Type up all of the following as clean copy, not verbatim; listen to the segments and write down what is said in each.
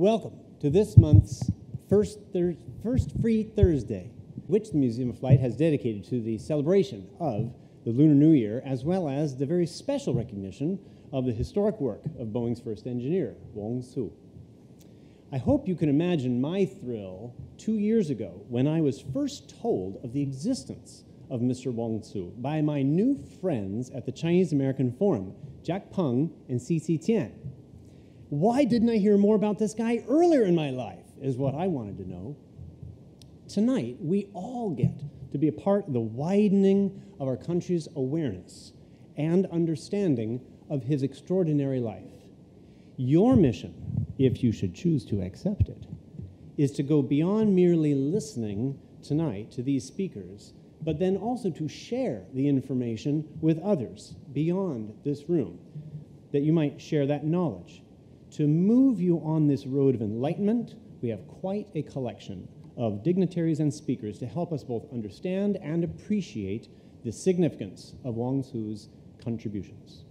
Welcome to this month's first Free Thursday, which the Museum of Flight has dedicated to the celebration of the Lunar New Year, as well as the very special recognition of the historic work of Boeing's first engineer, Wong Tsu. I hope you can imagine my thrill 2 years ago when I was first told of the existence of Mr. Wong Tsu by my new friends at the Chinese American Forum, Jack Peng and C.C. Tian. Why didn't I hear more about this guy earlier in my life is what I wanted to know. Tonight, we all get to be a part of the widening of our country's awareness and understanding of his extraordinary life. Your mission, if you should choose to accept it, is to go beyond merely listening tonight to these speakers, but then also to share the information with others beyond this room, that you might share that knowledge. To move you on this road of enlightenment, we have quite a collection of dignitaries and speakers to help us both understand and appreciate the significance of Wong Tsu's contributions.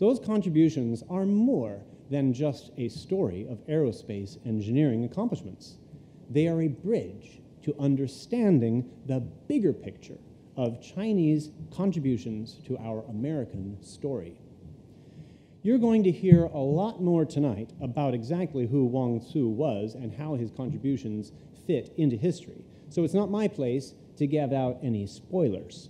Those contributions are more than just a story of aerospace engineering accomplishments. They are a bridge to understanding the bigger picture of Chinese contributions to our American story. You're going to hear a lot more tonight about exactly who Wong Tsu was and how his contributions fit into history, so it's not my place to give out any spoilers.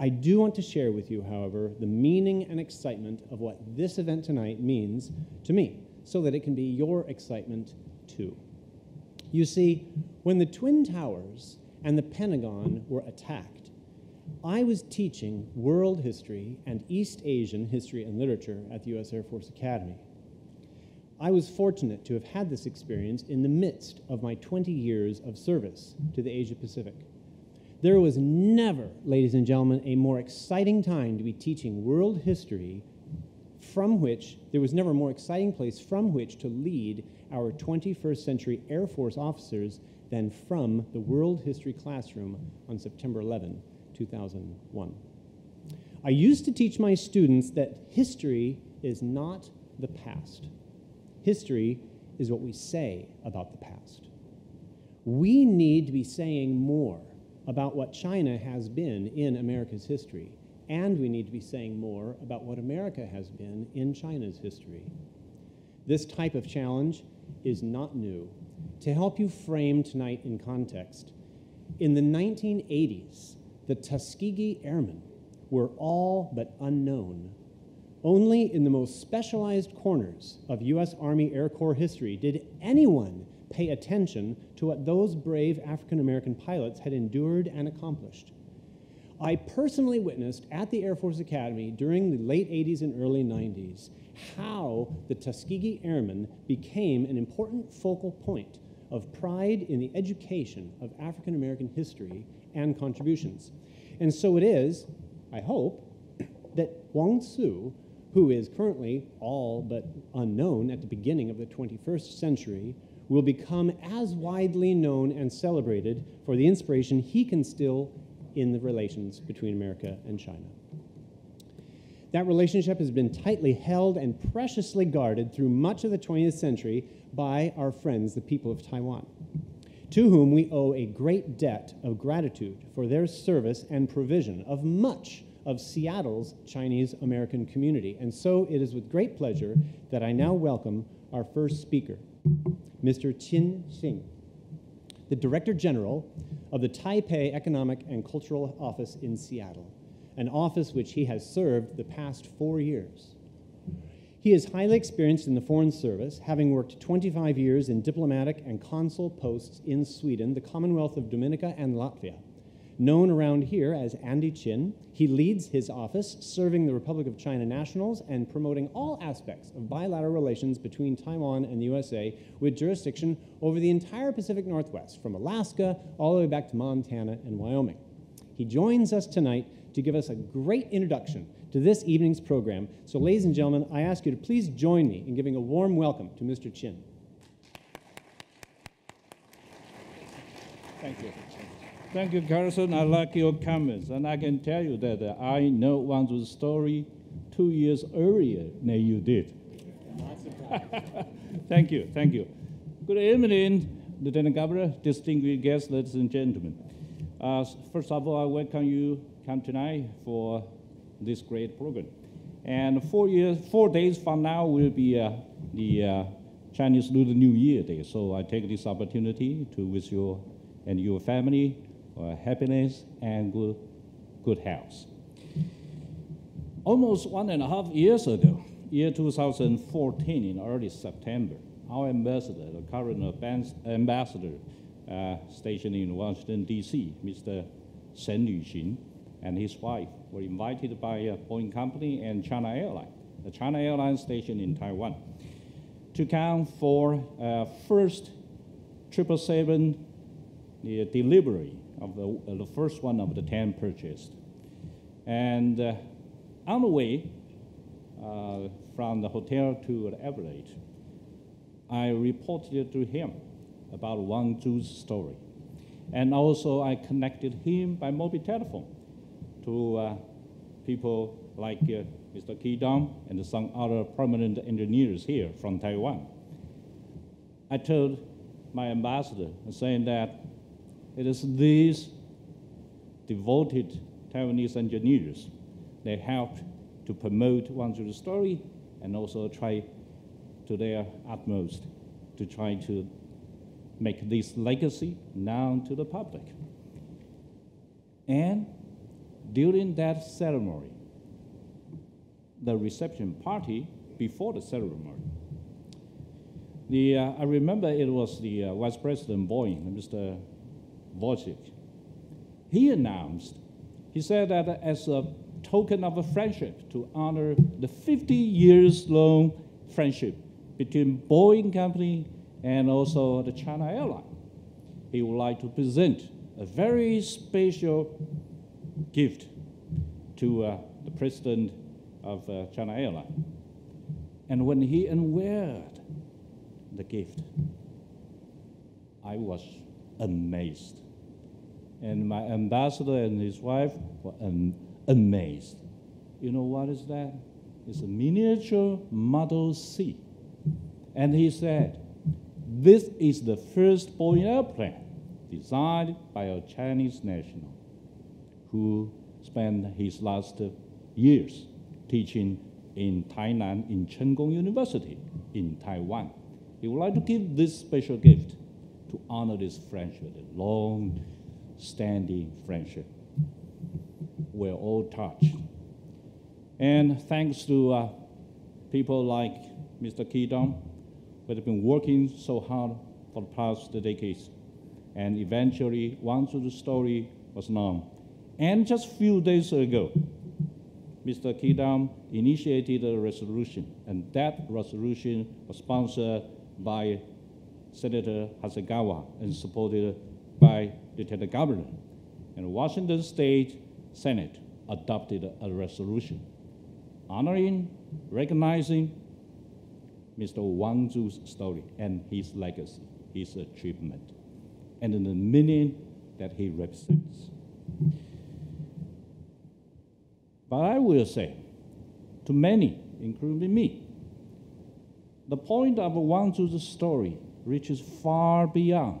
I do want to share with you, however, the meaning and excitement of what this event tonight means to me, so that it can be your excitement too. You see, when the Twin Towers and the Pentagon were attacked, I was teaching world history and East Asian history and literature at the U.S. Air Force Academy. I was fortunate to have had this experience in the midst of my 20 years of service to the Asia Pacific. There was never, ladies and gentlemen, a more exciting time to be teaching world history from which, there was never a more exciting place from which to lead our 21st century Air Force officers than from the world history classroom on September 11, 2001. I used to teach my students that history is not the past. History is what we say about the past. We need to be saying more about what China has been in America's history, and we need to be saying more about what America has been in China's history. This type of challenge is not new. To help you frame tonight in context, in the 1980s, the Tuskegee Airmen were all but unknown. Only in the most specialized corners of U.S. Army Air Corps history did anyone pay attention to what those brave African-American pilots had endured and accomplished. I personally witnessed at the Air Force Academy during the late 80s and early 90s how the Tuskegee Airmen became an important focal point of pride in the education of African-American history and contributions. And so it is, I hope, that Wong Tsu, who is currently all but unknown at the beginning of the 21st century, will become as widely known and celebrated for the inspiration he can still in the relations between America and China. That relationship has been tightly held and preciously guarded through much of the 20th century by our friends, the people of Taiwan, to whom we owe a great debt of gratitude for their service and provision of much of Seattle's Chinese-American community. And so it is with great pleasure that I now welcome our first speaker, Mr. Chin Sing, the Director General of the Taipei Economic and Cultural Office in Seattle, an office which he has served the past 4 years. He is highly experienced in the Foreign Service, having worked 25 years in diplomatic and consul posts in Sweden, the Commonwealth of Dominica, and Latvia. Known around here as Andy Chin, he leads his office, serving the Republic of China nationals and promoting all aspects of bilateral relations between Taiwan and the USA, with jurisdiction over the entire Pacific Northwest, from Alaska all the way back to Montana and Wyoming. He joins us tonight to give us a great introduction to this evening's program. So, ladies and gentlemen, I ask you to please join me in giving a warm welcome to Mr. Chin. Thank you. Thank you, Carson. I like your comments. And I can tell you that I know Wong Tsu's story 2 years earlier than you did. Thank you. Thank you. Good evening, Lieutenant Governor, distinguished guests, ladies and gentlemen. First of all, I welcome you come tonight for this great program. And 4 days from now will be the Chinese Lunar New Year Day. So I take this opportunity to wish you and your family happiness and good health. Almost 1.5 years ago, year 2014, in early September, our ambassador, the current ambassador stationed in Washington, D.C., Mr. Shen Yuxin, and his wife were invited by a Boeing company and China Airlines, the China Airlines stationed in Taiwan, to come for first 777 delivery of the first one of the 10 purchased. And on the way from the hotel to the airport, I reported to him about Wong Tsu's story. And also I connected him by mobile telephone to people like Mr. Ki Dong and some other prominent engineers here from Taiwan. I told my ambassador, saying that it is these devoted Taiwanese engineers that helped to promote Wong Tsu's story and also try to their utmost to try to make this legacy known to the public. And during that ceremony, the reception party before the ceremony, I remember it was the Vice President Boeing, Mr. Wojcik. He announced, he said that as a token of a friendship to honor the 50 years long friendship between Boeing Company and also the China Airline, he would like to present a very special gift to the president of China Airline. And when he unveiled the gift, I was amazed. And my ambassador and his wife were amazed. You know what is that? It's a miniature Model C. And he said, this is the first Boeing airplane designed by a Chinese national who spent his last years teaching in Tainan in Cheng Kung University in Taiwan. He would like to give this special gift to honor this friendship, a long-standing friendship. We're all touched. And thanks to people like Mr. Ki Dong, who had been working so hard for the past decades, and eventually Wong Tsu's story was known. And just a few days ago, Mr. Ki Dong initiated a resolution, and that resolution was sponsored by Senator Hasegawa and supported by Lieutenant Governor. And the Washington State Senate adopted a resolution honoring, recognizing Mr. Wong Tsu's story and his legacy, his achievement, and the meaning that he represents. But I will say, to many, including me, the point of Wong Tsu's story reaches far beyond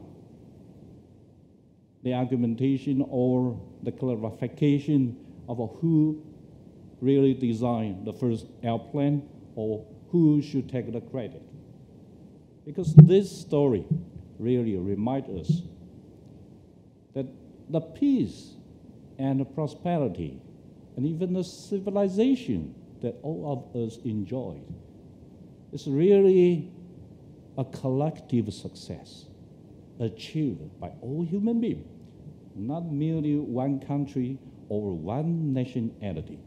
the argumentation or the clarification of who really designed the first airplane or who should take the credit. Because this story really reminds us that the peace and the prosperity and even the civilization that all of us enjoyed is really a collective success achieved by all human beings, not merely one country or one nationality.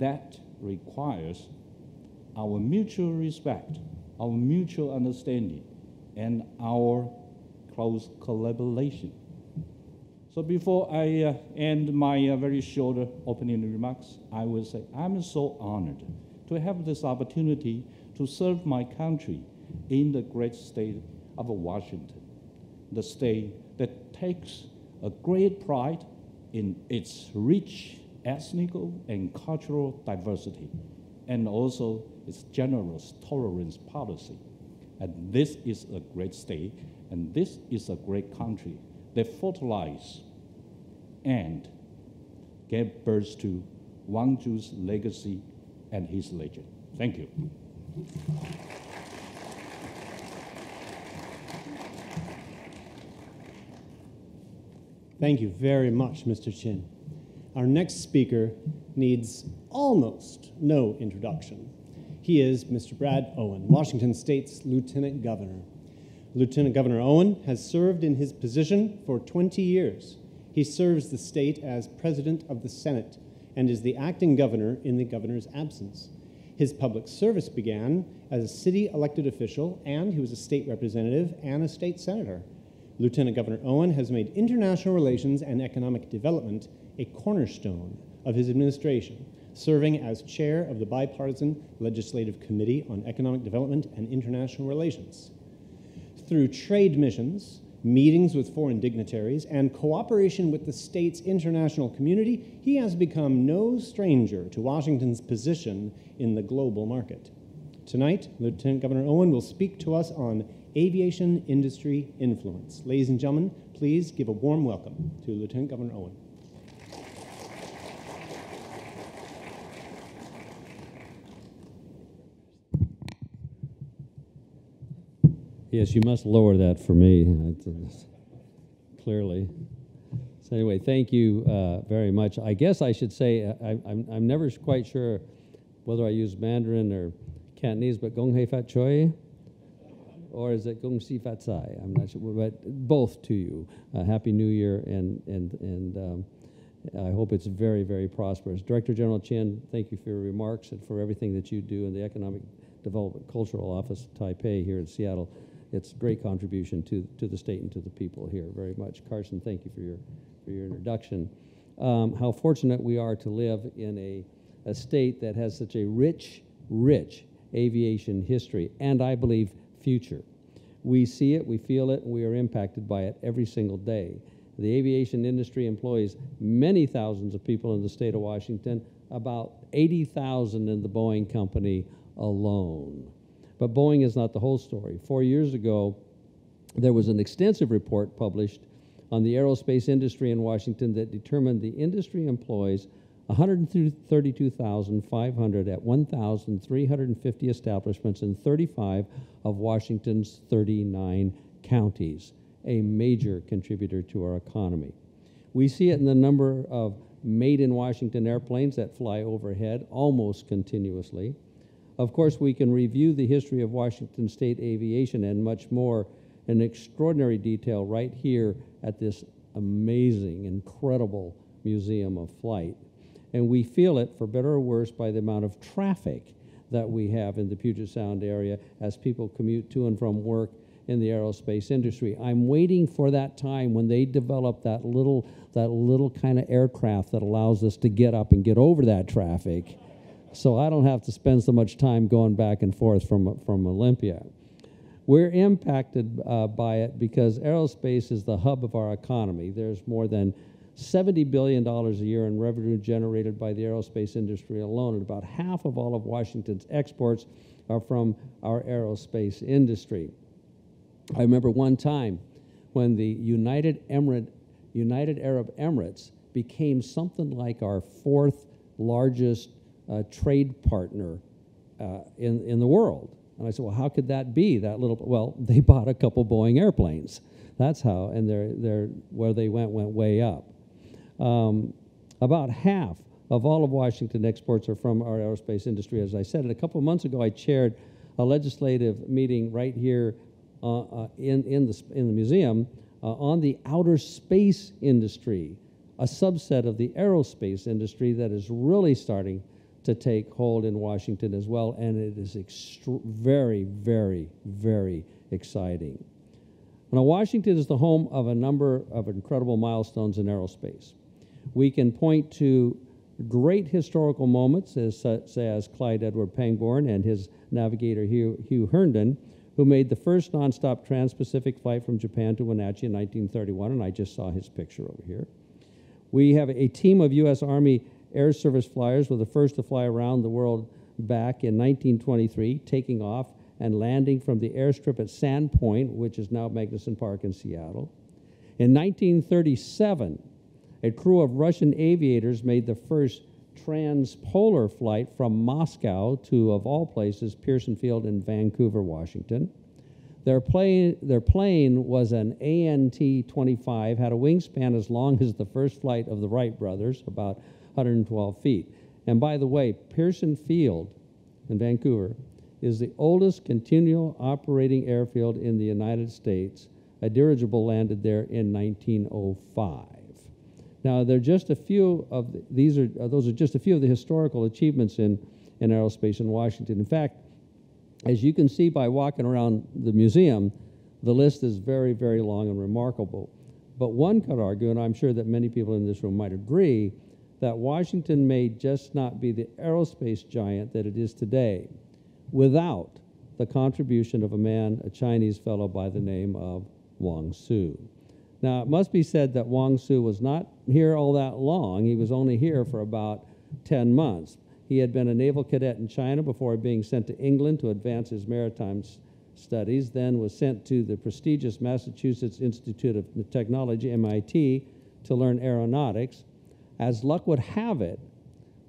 That requires our mutual respect, our mutual understanding, and our close collaboration. So before I end my very short opening remarks, I will say I'm so honored to have this opportunity to serve my country in the great state of Washington, the state that takes a great pride in its rich ethnic and cultural diversity, and also its generous tolerance policy. And this is a great state, and this is a great country. They fertilize and gave birth to Wang Tsu's legacy and his legend. Thank you. Thank you very much, Mr. Chin. Our next speaker needs almost no introduction. He is Mr. Brad Owen, Washington State's Lieutenant Governor. Lieutenant Governor Owen has served in his position for 20 years. He serves the state as President of the Senate and is the acting governor in the governor's absence. His public service began as a city elected official, and he was a state representative and a state senator. Lieutenant Governor Owen has made international relations and economic development a cornerstone of his administration, serving as chair of the Bipartisan Legislative Committee on Economic Development and International Relations. Through trade missions, meetings with foreign dignitaries, and cooperation with the state's international community, he has become no stranger to Washington's position in the global market. Tonight, Lieutenant Governor Owen will speak to us on aviation industry influence. Ladies and gentlemen, please give a warm welcome to Lieutenant Governor Owen. Yes, you must lower that for me, clearly. So anyway, thank you very much. I guess I should say I'm never quite sure whether I use Mandarin or Cantonese, but Gong Hei Fat Choi, or is it Gong Si Fat Sai? I'm not sure, but both to you. Happy New Year, and I hope it's very, very prosperous. Director General Chen, thank you for your remarks and for everything that you do in the Economic Development Cultural Office of Taipei here in Seattle. It's a great contribution to the state and to the people here very much. Carson, thank you for your introduction. How fortunate we are to live in a state that has such a rich, rich aviation history and I believe future. We see it, we feel it, and we are impacted by it every single day. The aviation industry employs many thousands of people in the state of Washington, about 80,000 in the Boeing company alone. But Boeing is not the whole story. 4 years ago, there was an extensive report published on the aerospace industry in Washington that determined the industry employs 132,500 at 1,350 establishments in 35 of Washington's 39 counties, a major contributor to our economy. We see it in the number of made-in-Washington airplanes that fly overhead almost continuously. Of course, we can review the history of Washington State aviation and much more in extraordinary detail right here at this amazing, incredible Museum of Flight. And we feel it, for better or worse, by the amount of traffic that we have in the Puget Sound area as people commute to and from work in the aerospace industry. I'm waiting for that time when they develop that little kind of aircraft that allows us to get up and get over that traffic. So I don't have to spend so much time going back and forth from Olympia. We're impacted by it because aerospace is the hub of our economy. There's more than $70 billion a year in revenue generated by the aerospace industry alone, and about half of all of Washington's exports are from our aerospace industry. I remember one time when the United Arab Emirates became something like our fourth largest trade partner in the world. And I said, well, how could that be? That little, well, they bought a couple Boeing airplanes. That's how, and where they went way up. About half of all of Washington exports are from our aerospace industry, as I said. And a couple of months ago, I chaired a legislative meeting right here in the museum on the outer space industry, a subset of the aerospace industry that is really starting to take hold in Washington as well, and it is very, very, very exciting. Now, Washington is the home of a number of incredible milestones in aerospace. We can point to great historical moments, such as Clyde Edward Pangborn and his navigator Hugh Herndon, who made the first nonstop trans-Pacific flight from Japan to Wenatchee in 1931, and I just saw his picture over here. We have a team of U.S. Army Air Service flyers were the first to fly around the world back in 1923, taking off and landing from the airstrip at Sandpoint, which is now Magnuson Park in Seattle. In 1937, a crew of Russian aviators made the first transpolar flight from Moscow to, of all places, Pearson Field in Vancouver, Washington. Their plane was an ANT-25, had a wingspan as long as the first flight of the Wright brothers, about 112 feet. And by the way, Pearson Field in Vancouver is the oldest continual operating airfield in the United States. A dirigible landed there in 1905. Now, there are just a few of those are just a few of the historical achievements in aerospace in Washington. In fact, as you can see by walking around the museum, the list is very, very long and remarkable. But one could argue, and I'm sure that many people in this room might agree, that Washington may just not be the aerospace giant that it is today without the contribution of a man, a Chinese fellow by the name of Wong Tsu. Now, it must be said that Wong Tsu was not here all that long. He was only here for about 10 months. He had been a naval cadet in China before being sent to England to advance his maritime studies, then was sent to the prestigious Massachusetts Institute of Technology, MIT, to learn aeronautics. As luck would have it,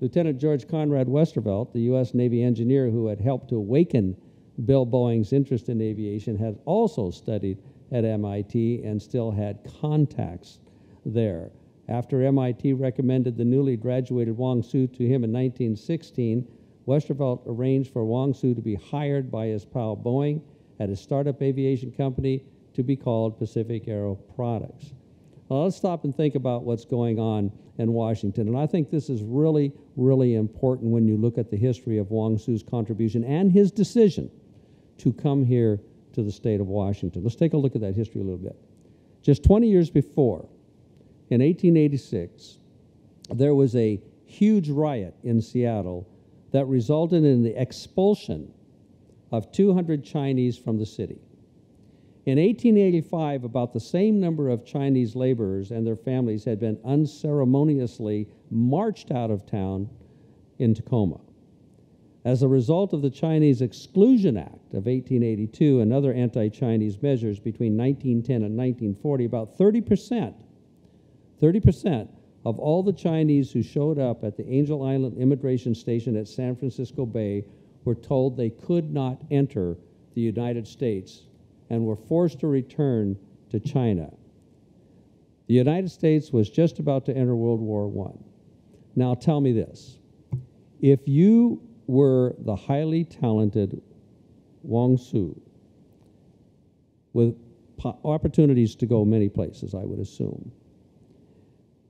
Lieutenant George Conrad Westervelt, the U.S. Navy engineer who had helped to awaken Bill Boeing's interest in aviation, had also studied at MIT and still had contacts there. After MIT recommended the newly graduated Wong Tsu to him in 1916, Westervelt arranged for Wong Tsu to be hired by his pal Boeing at his startup aviation company to be called Pacific Aero Products. Well, let's stop and think about what's going on in Washington. And I think this is really, really important when you look at the history of Wong Tsu's contribution and his decision to come here to the state of Washington. Let's take a look at that history a little bit. Just 20 years before, in 1886, there was a huge riot in Seattle that resulted in the expulsion of 200 Chinese from the city. In 1885, about the same number of Chinese laborers and their families had been unceremoniously marched out of town in Tacoma. As a result of the Chinese Exclusion Act of 1882 and other anti-Chinese measures between 1910 and 1940, about 30% of all the Chinese who showed up at the Angel Island Immigration Station at San Francisco Bay were told they could not enter the United States and were forced to return to China. The United States was just about to enter World War I. Now tell me this. If you were the highly talented Wong Tsu with opportunities to go many places, I would assume,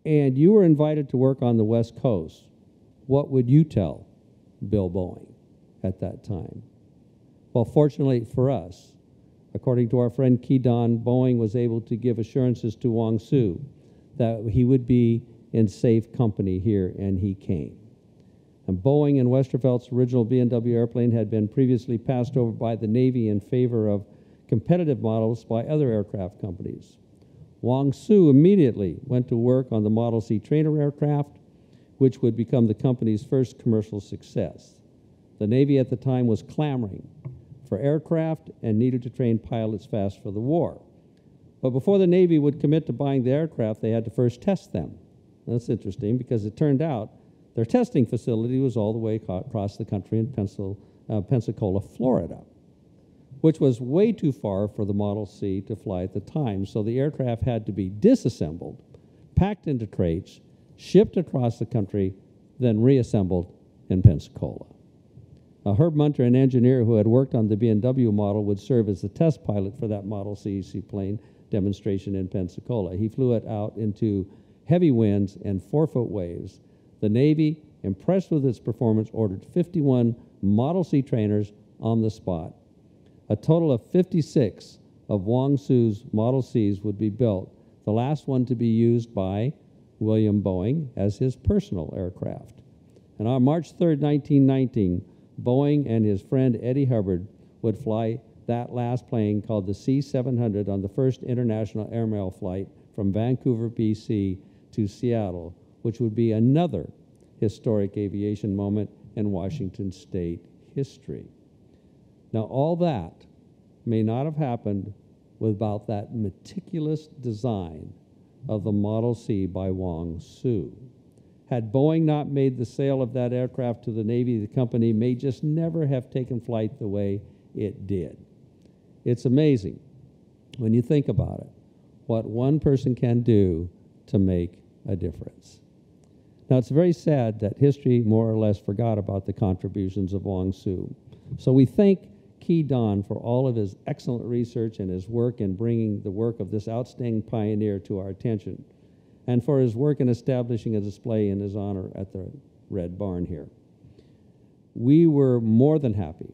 and you were invited to work on the West Coast, what would you tell Bill Boeing at that time? Well, fortunately for us, according to our friend Ki Dong, Boeing was able to give assurances to Wong Tsu that he would be in safe company here, and he came. And Boeing and Westervelt's original B&W airplane had been previously passed over by the Navy in favor of competitive models by other aircraft companies. Wong Tsu immediately went to work on the Model C trainer aircraft, which would become the company's first commercial success. The Navy at the time was clamoring for aircraft and needed to train pilots fast for the war. But before the Navy would commit to buying the aircraft, they had to first test them. And that's interesting because it turned out their testing facility was all the way across the country in Pensacola, Florida, which was way too far for the Model C to fly at the time. So the aircraft had to be disassembled, packed into crates, shipped across the country, then reassembled in Pensacola. Now, Herb Munter, an engineer who had worked on the B&W model, would serve as the test pilot for that Model C seaplane demonstration in Pensacola. He flew it out into heavy winds and 4-foot waves. The Navy, impressed with its performance, ordered 51 Model C trainers on the spot. A total of 56 of Wong Tsu's Model Cs would be built, the last one to be used by William Boeing as his personal aircraft. And on March 3, 1919, Boeing and his friend Eddie Hubbard would fly that last plane called the C-700 on the first international airmail flight from Vancouver, BC to Seattle, which would be another historic aviation moment in Washington state history. Now, all that may not have happened without that meticulous design of the Model C by Wong Tsu. Had Boeing not made the sale of that aircraft to the Navy, the company may just never have taken flight the way it did. It's amazing when you think about it, what one person can do to make a difference. Now, it's very sad that history more or less forgot about the contributions of Wong Tsu. So we thank Ki Dong for all of his excellent research and his work in bringing the work of this outstanding pioneer to our attention, and for his work in establishing a display in his honor at the Red Barn here. We were more than happy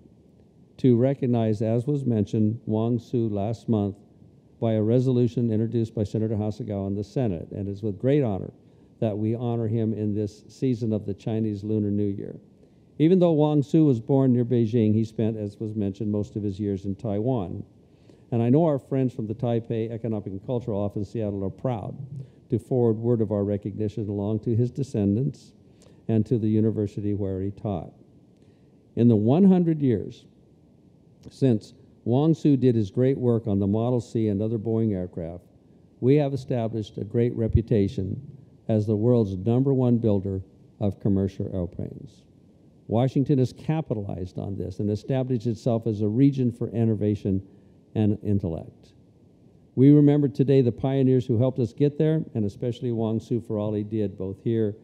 to recognize, as was mentioned, Wong Tsu last month by a resolution introduced by Senator Hasegawa in the Senate, and it's with great honor that we honor him in this season of the Chinese Lunar New Year. Even though Wong Tsu was born near Beijing, he spent, as was mentioned, most of his years in Taiwan. And I know our friends from the Taipei Economic and Cultural Office in Seattle are proud to forward word of our recognition along to his descendants and to the university where he taught. In the 100 years since Wong Tsu did his great work on the Model C and other Boeing aircraft, we have established a great reputation as the world's #1 builder of commercial airplanes. Washington has capitalized on this and established itself as a region for innovation and intellect. We remember today the pioneers who helped us get there, and especially Wong Tsu for all he did both here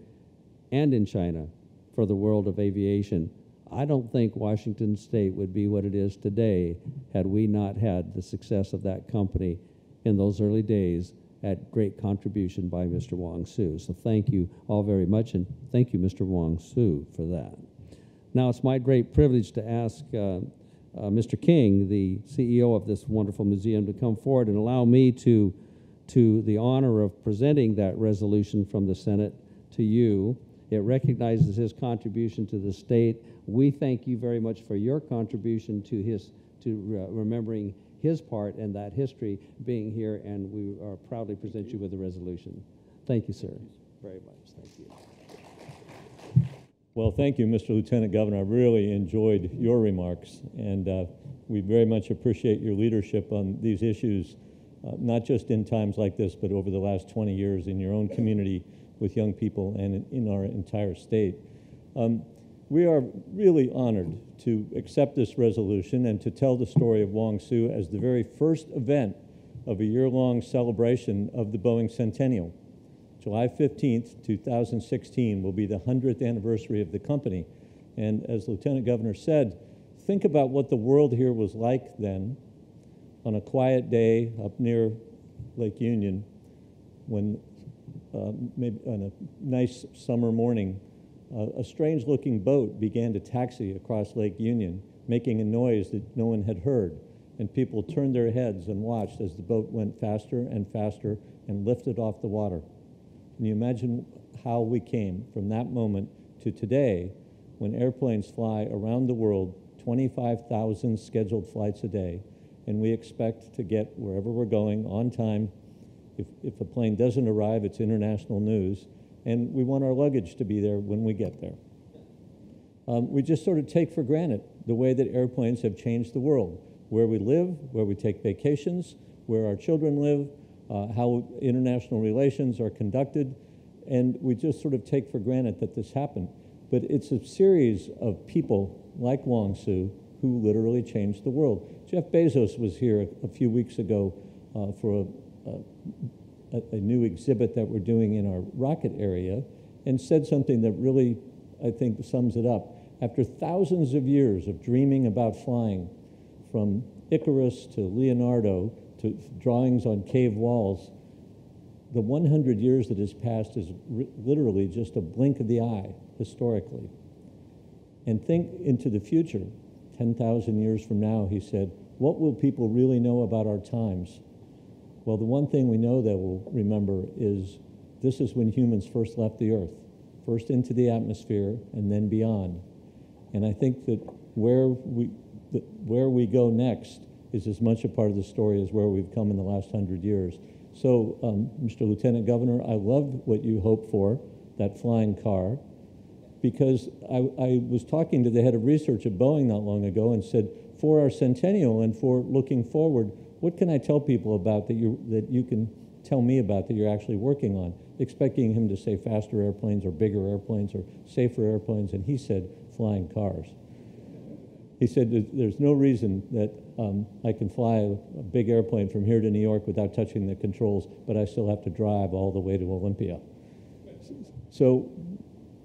and in China for the world of aviation. I don't think Washington State would be what it is today had we not had the success of that company in those early days at great contribution by Mr. Wong Tsu. So thank you all very much, and thank you, Mr. Wong Tsu, for that. Now it's my great privilege to ask Mr. King, the CEO of this wonderful museum, to come forward and allow me to the honor of presenting that resolution from the Senate to you. It recognizes his contribution to the state. We thank you very much for your contribution to remembering his part and that history being here, and we are proudly present you with a resolution. Thank you, sir, very much. Thank you. Well, thank you, Mr. Lieutenant Governor. I really enjoyed your remarks, and we very much appreciate your leadership on these issues, not just in times like this, but over the last 20 years in your own community with young people and in our entire state. We are really honored to accept this resolution and to tell the story of Wong Tsu as the very first event of a year-long celebration of the Boeing Centennial. July 15th, 2016 will be the 100th anniversary of the company. And as Lieutenant Governor said, think about what the world here was like then on a quiet day up near Lake Union when maybe on a nice summer morning, a strange looking boat began to taxi across Lake Union, making a noise that no one had heard. And people turned their heads and watched as the boat went faster and faster and lifted off the water. Can you imagine how we came from that moment to today when airplanes fly around the world, 25,000 scheduled flights a day, and we expect to get wherever we're going on time. If a plane doesn't arrive, it's international news, and we want our luggage to be there when we get there. We just sort of take for granted the way that airplanes have changed the world, where we live, where we take vacations, where our children live, how international relations are conducted, and we just sort of take for granted that this happened. But it's a series of people like Wong Tsu who literally changed the world. Jeff Bezos was here a few weeks ago for a new exhibit that we're doing in our rocket area, and said something that really, I think, sums it up. After thousands of years of dreaming about flying, from Icarus to Leonardo, to drawings on cave walls, the 100 years that has passed is literally just a blink of the eye, historically. And think into the future, 10,000 years from now, he said, what will people really know about our times? Well, the one thing we know that we'll remember is this is when humans first left the Earth, first into the atmosphere and then beyond. And I think that where we go next is as much a part of the story as where we've come in the last 100 years. So, Mr. Lieutenant Governor, I loved what you hoped for, that flying car, because I was talking to the head of research at Boeing not long ago and said, for our centennial and for looking forward, what can I tell people about that you can tell me about that you're actually working on? Expecting him to say faster airplanes or bigger airplanes or safer airplanes, and he said flying cars. He said there's no reason that I can fly a big airplane from here to New York without touching the controls, but I still have to drive all the way to Olympia. So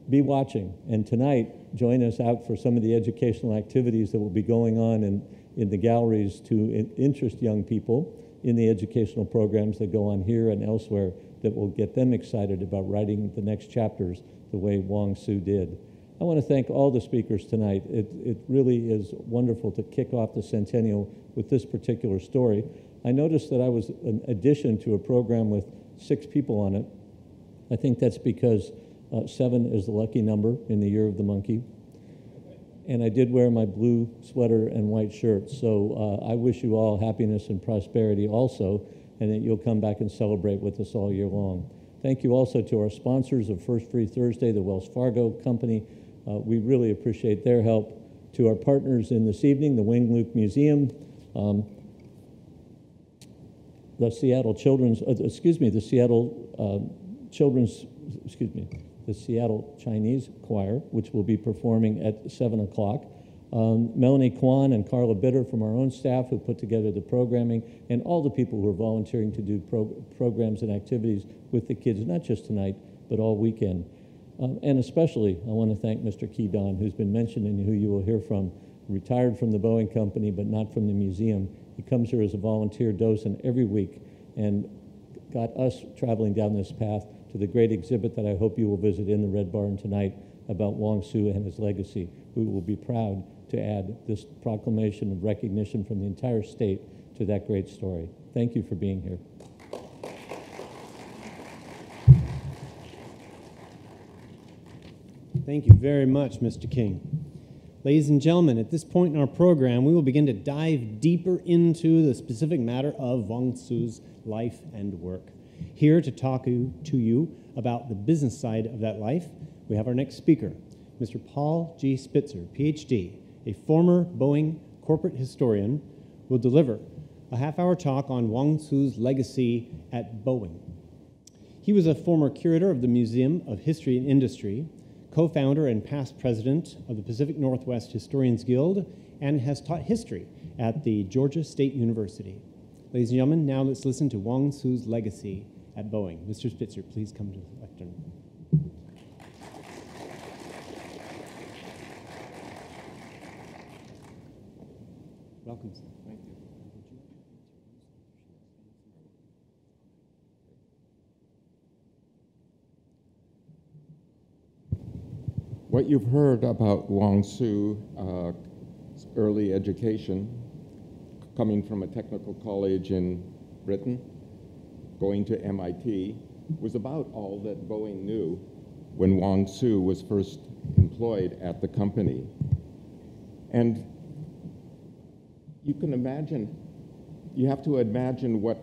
be watching, and tonight join us out for some of the educational activities that will be going on in the galleries to interest young people in the educational programs that go on here and elsewhere that will get them excited about writing the next chapters the way Wong Tsu did. I want to thank all the speakers tonight. It really is wonderful to kick off the centennial with this particular story. I noticed that I was an addition to a program with 6 people on it. I think that's because 7 is the lucky number in the year of the monkey. And I did wear my blue sweater and white shirt, so I wish you all happiness and prosperity also, and that you'll come back and celebrate with us all year long. Thank you also to our sponsors of First Free Thursday, the Wells Fargo Company. We really appreciate their help. To our partners in this evening, the Wing Luke Museum, the Seattle Chinese Choir, which will be performing at 7 o'clock. Melanie Kwan and Carla Bitter from our own staff who put together the programming, and all the people who are volunteering to do programs and activities with the kids, not just tonight, but all weekend. And especially, I want to thank Mr. Ki Dong, who's been mentioned and who you will hear from, retired from the Boeing Company, but not from the museum. He comes here as a volunteer docent every week and got us traveling down this path to the great exhibit that I hope you will visit in the Red Barn tonight about Wong Tsu and his legacy. We will be proud to add this proclamation of recognition from the entire state to that great story. Thank you for being here. Thank you very much, Mr. King. Ladies and gentlemen, at this point in our program, we will begin to dive deeper into the specific matter of Wong Tsu's life and work. Here to talk to you about the business side of that life, we have our next speaker, Mr. Paul G. Spitzer, PhD, a former Boeing corporate historian, will deliver a half-hour talk on Wong Tsu's legacy at Boeing. He was a former curator of the Museum of History and Industry, co-founder and past president of the Pacific Northwest Historians Guild, and has taught history at the Georgia State University. Ladies and gentlemen, now let's listen to Wong Tsu's legacy at Boeing. Mr. Spitzer, please come to the lectern. Welcome, sir. Thank you. What you've heard about Wong Tsu's early education, coming from a technical college in Britain, going to MIT, was about all that Boeing knew when Wong Tsu was first employed at the company. And you can imagine, you have to imagine what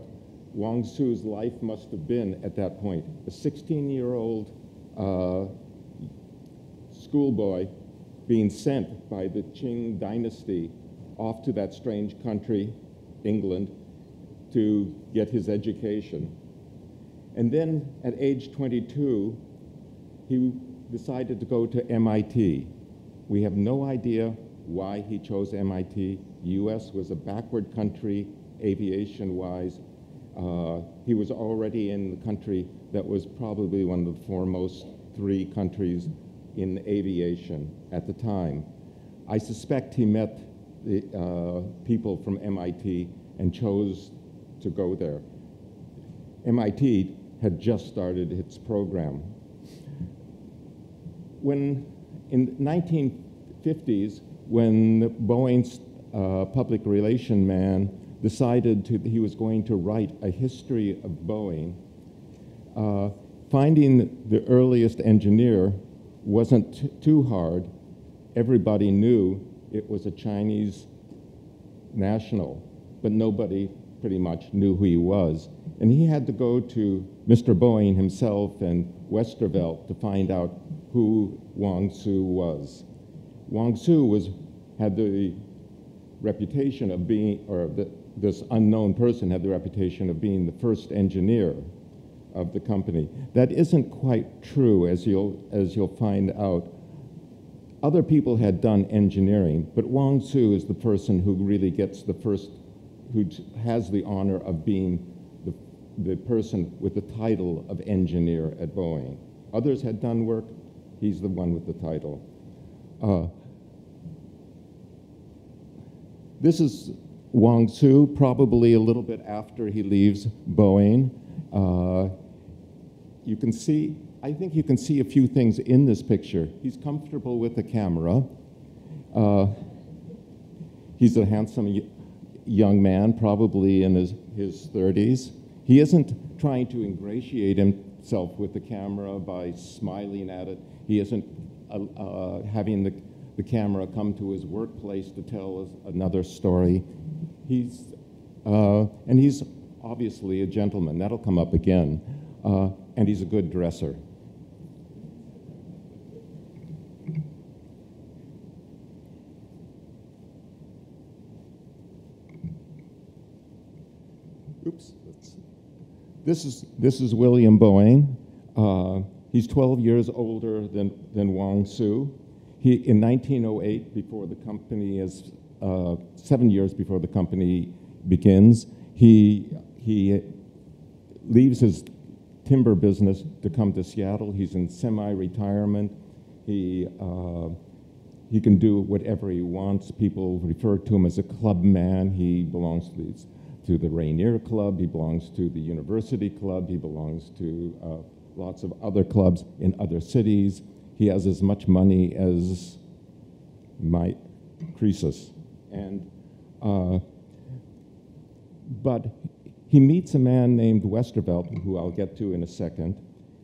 Wong Tsu's life must have been at that point. A 16-year-old schoolboy being sent by the Qing Dynasty off to that strange country, England, to get his education. And then at age 22, he decided to go to MIT. We have no idea why he chose MIT. The US was a backward country, aviation-wise. He was already in the country that was probably one of the foremost 3 countries in aviation at the time. I suspect he met the people from MIT and chose to go there. MIT had just started its program. When, in the 1950s, when Boeing's public relation man decided he was going to write a history of Boeing, finding the earliest engineer wasn't too hard. Everybody knew it was a Chinese national, but nobody pretty much knew who he was. And he had to go to Mr. Boeing himself and Westervelt to find out who Wong Tsu was. Wong Tsu had the reputation of being, or this unknown person had the reputation of being the first engineer of the company. That isn't quite true, as you'll find out. Other people had done engineering, but Wong Tsu is the person who really gets the first, who has the honor of being the person with the title of engineer at Boeing. Others had done work, he's the one with the title. This is Wong Tsu, probably a little bit after he leaves Boeing. You can see, I think you can see a few things in this picture. He's comfortable with the camera. He's a handsome young man, probably in his 30s. He isn't trying to ingratiate himself with the camera by smiling at it. He isn't having the camera come to his workplace to tell another story. He's obviously a gentleman. That'll come up again. And he's a good dresser. Oops. This is William Boeing. He's 12 years older than Wong Tsu. He, in 1908, before the company is 7 years before the company begins, he leaves his timber business to come to Seattle. He's in semi-retirement. He can do whatever he wants. People refer to him as a club man. He belongs to these. To the Rainier Club, he belongs to the University Club, he belongs to lots of other clubs in other cities. He has as much money as my Croesus. And, but he meets a man named Westervelt, who I'll get to in a second,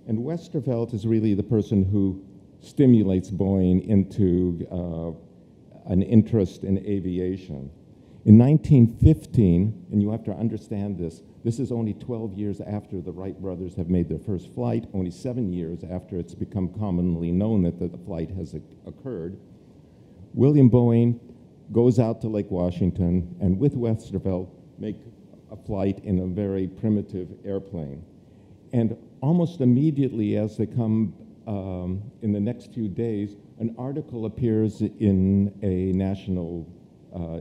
and Westervelt is really the person who stimulates Boeing into an interest in aviation. In 1915, and you have to understand this, this is only 12 years after the Wright brothers have made their first flight, only 7 years after it's become commonly known that the flight has occurred, William Boeing goes out to Lake Washington and with Westervelt make a flight in a very primitive airplane. And almost immediately as they come in the next few days, an article appears in a national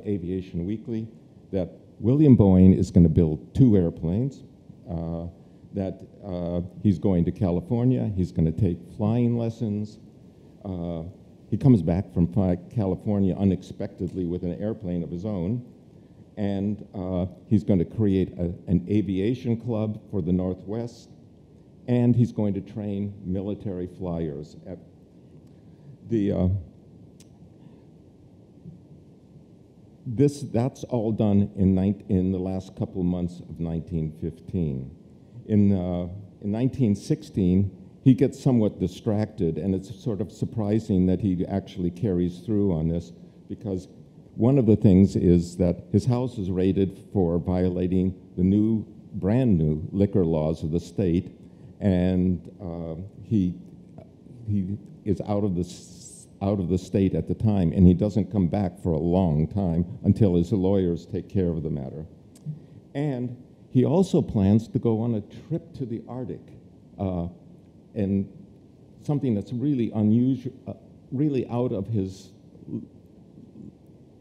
Aviation Weekly that William Boeing is going to build 2 airplanes, that he's going to California, he's going to take flying lessons. He comes back from California unexpectedly with an airplane of his own, and he's going to create an aviation club for the Northwest, and he's going to train military flyers at the That's all done in the last couple months of 1915. In 1916, he gets somewhat distracted, and it's sort of surprising that he actually carries through on this, because one of the things is that his house is raided for violating the brand new liquor laws of the state, and he is out of the state at the time, and he doesn't come back for a long time until his lawyers take care of the matter. And he also plans to go on a trip to the Arctic, and something that's really unusual, really out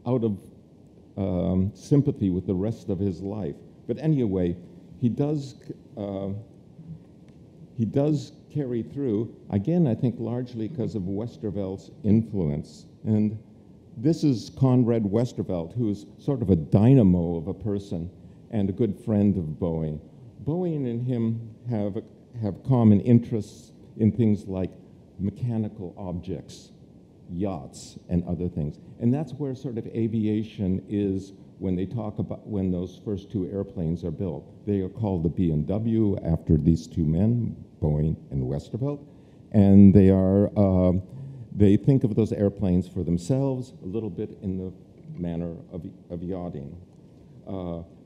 of sympathy with the rest of his life. But anyway, he does carry through, again, I think largely because of Westervelt's influence. And this is Conrad Westervelt, who is sort of a dynamo of a person and a good friend of Boeing. Boeing and him have common interests in things like mechanical objects, yachts, and other things. And that's where sort of aviation is when they talk about when those first 2 airplanes are built. They are called the B&W after these 2 men, Boeing and Westervelt, and they are, they think of those airplanes for themselves a little bit in the manner of yachting.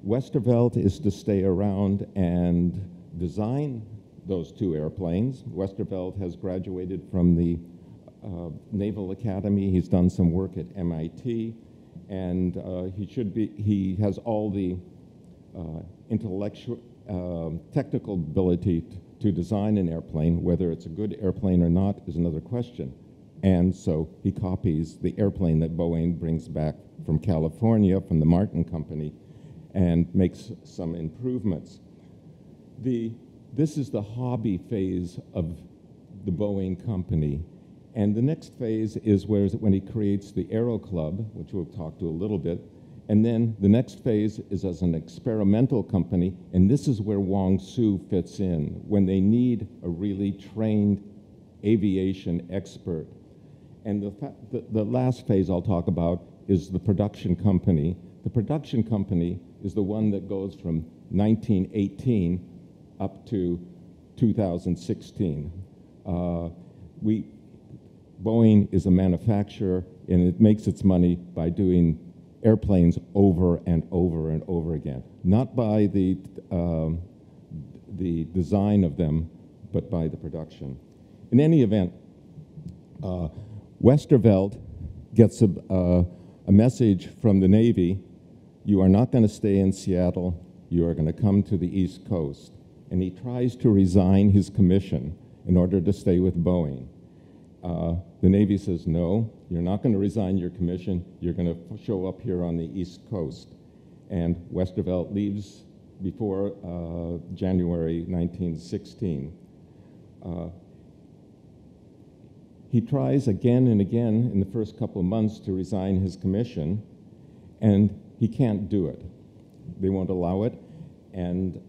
Westervelt is to stay around and design those 2 airplanes. Westervelt has graduated from the Naval Academy. He's done some work at MIT, and he has all the intellectual, technical ability to design an airplane. Whether it's a good airplane or not is another question. And so he copies the airplane that Boeing brings back from California, from the Martin Company, and makes some improvements. This is the hobby phase of the Boeing Company. And the next phase is where when he creates the Aero Club, which we'll talk to a little bit. And then the next phase is as an experimental company. And this is where Wong Tsu fits in, when they need a really trained aviation expert. And the last phase I'll talk about is the production company. The production company is the one that goes from 1918 up to 2016. Boeing is a manufacturer, and it makes its money by doing airplanes over and over and over again. Not by the design of them, but by the production. In any event, Westervelt gets a message from the Navy: you are not going to stay in Seattle, you are going to come to the East Coast. And he tries to resign his commission in order to stay with Boeing. The Navy says, no, you're not going to resign your commission, you're going to show up here on the East Coast. And Westervelt leaves before January 1916. He tries again and again in the first couple of months to resign his commission, and he can't do it. They won't allow it, and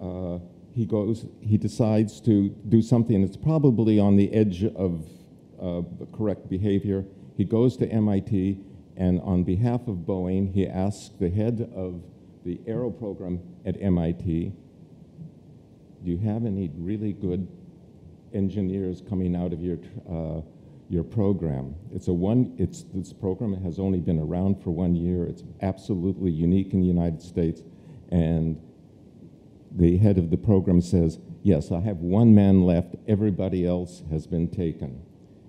he decides to do something that's probably on the edge of correct behavior. He goes to MIT, and on behalf of Boeing, he asks the head of the Aero program at MIT, do you have any really good engineers coming out of your program? This program has only been around for 1 year. It's absolutely unique in the United States. And the head of the program says, yes, I have one man left. Everybody else has been taken.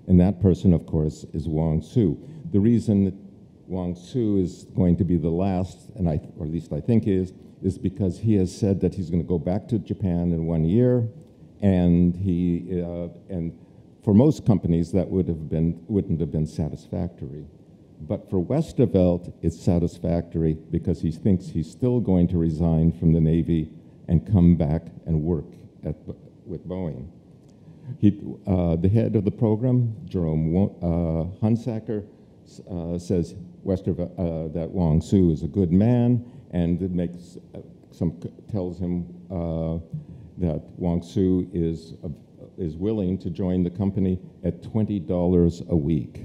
And that person, of course, is Wong Tsu. The reason that Wong Tsu is going to be the last, and or at least I think is because he has said that he's going to go back to Japan in 1 year, and for most companies, that wouldn't have been satisfactory. But for Westervelt, it's satisfactory because he thinks he's still going to resign from the Navy and come back and work with Boeing. The head of the program, Jerome Hunsaker, says that Wong Tsu is a good man, and tells him that Wong Tsu is willing to join the company at $20 a week.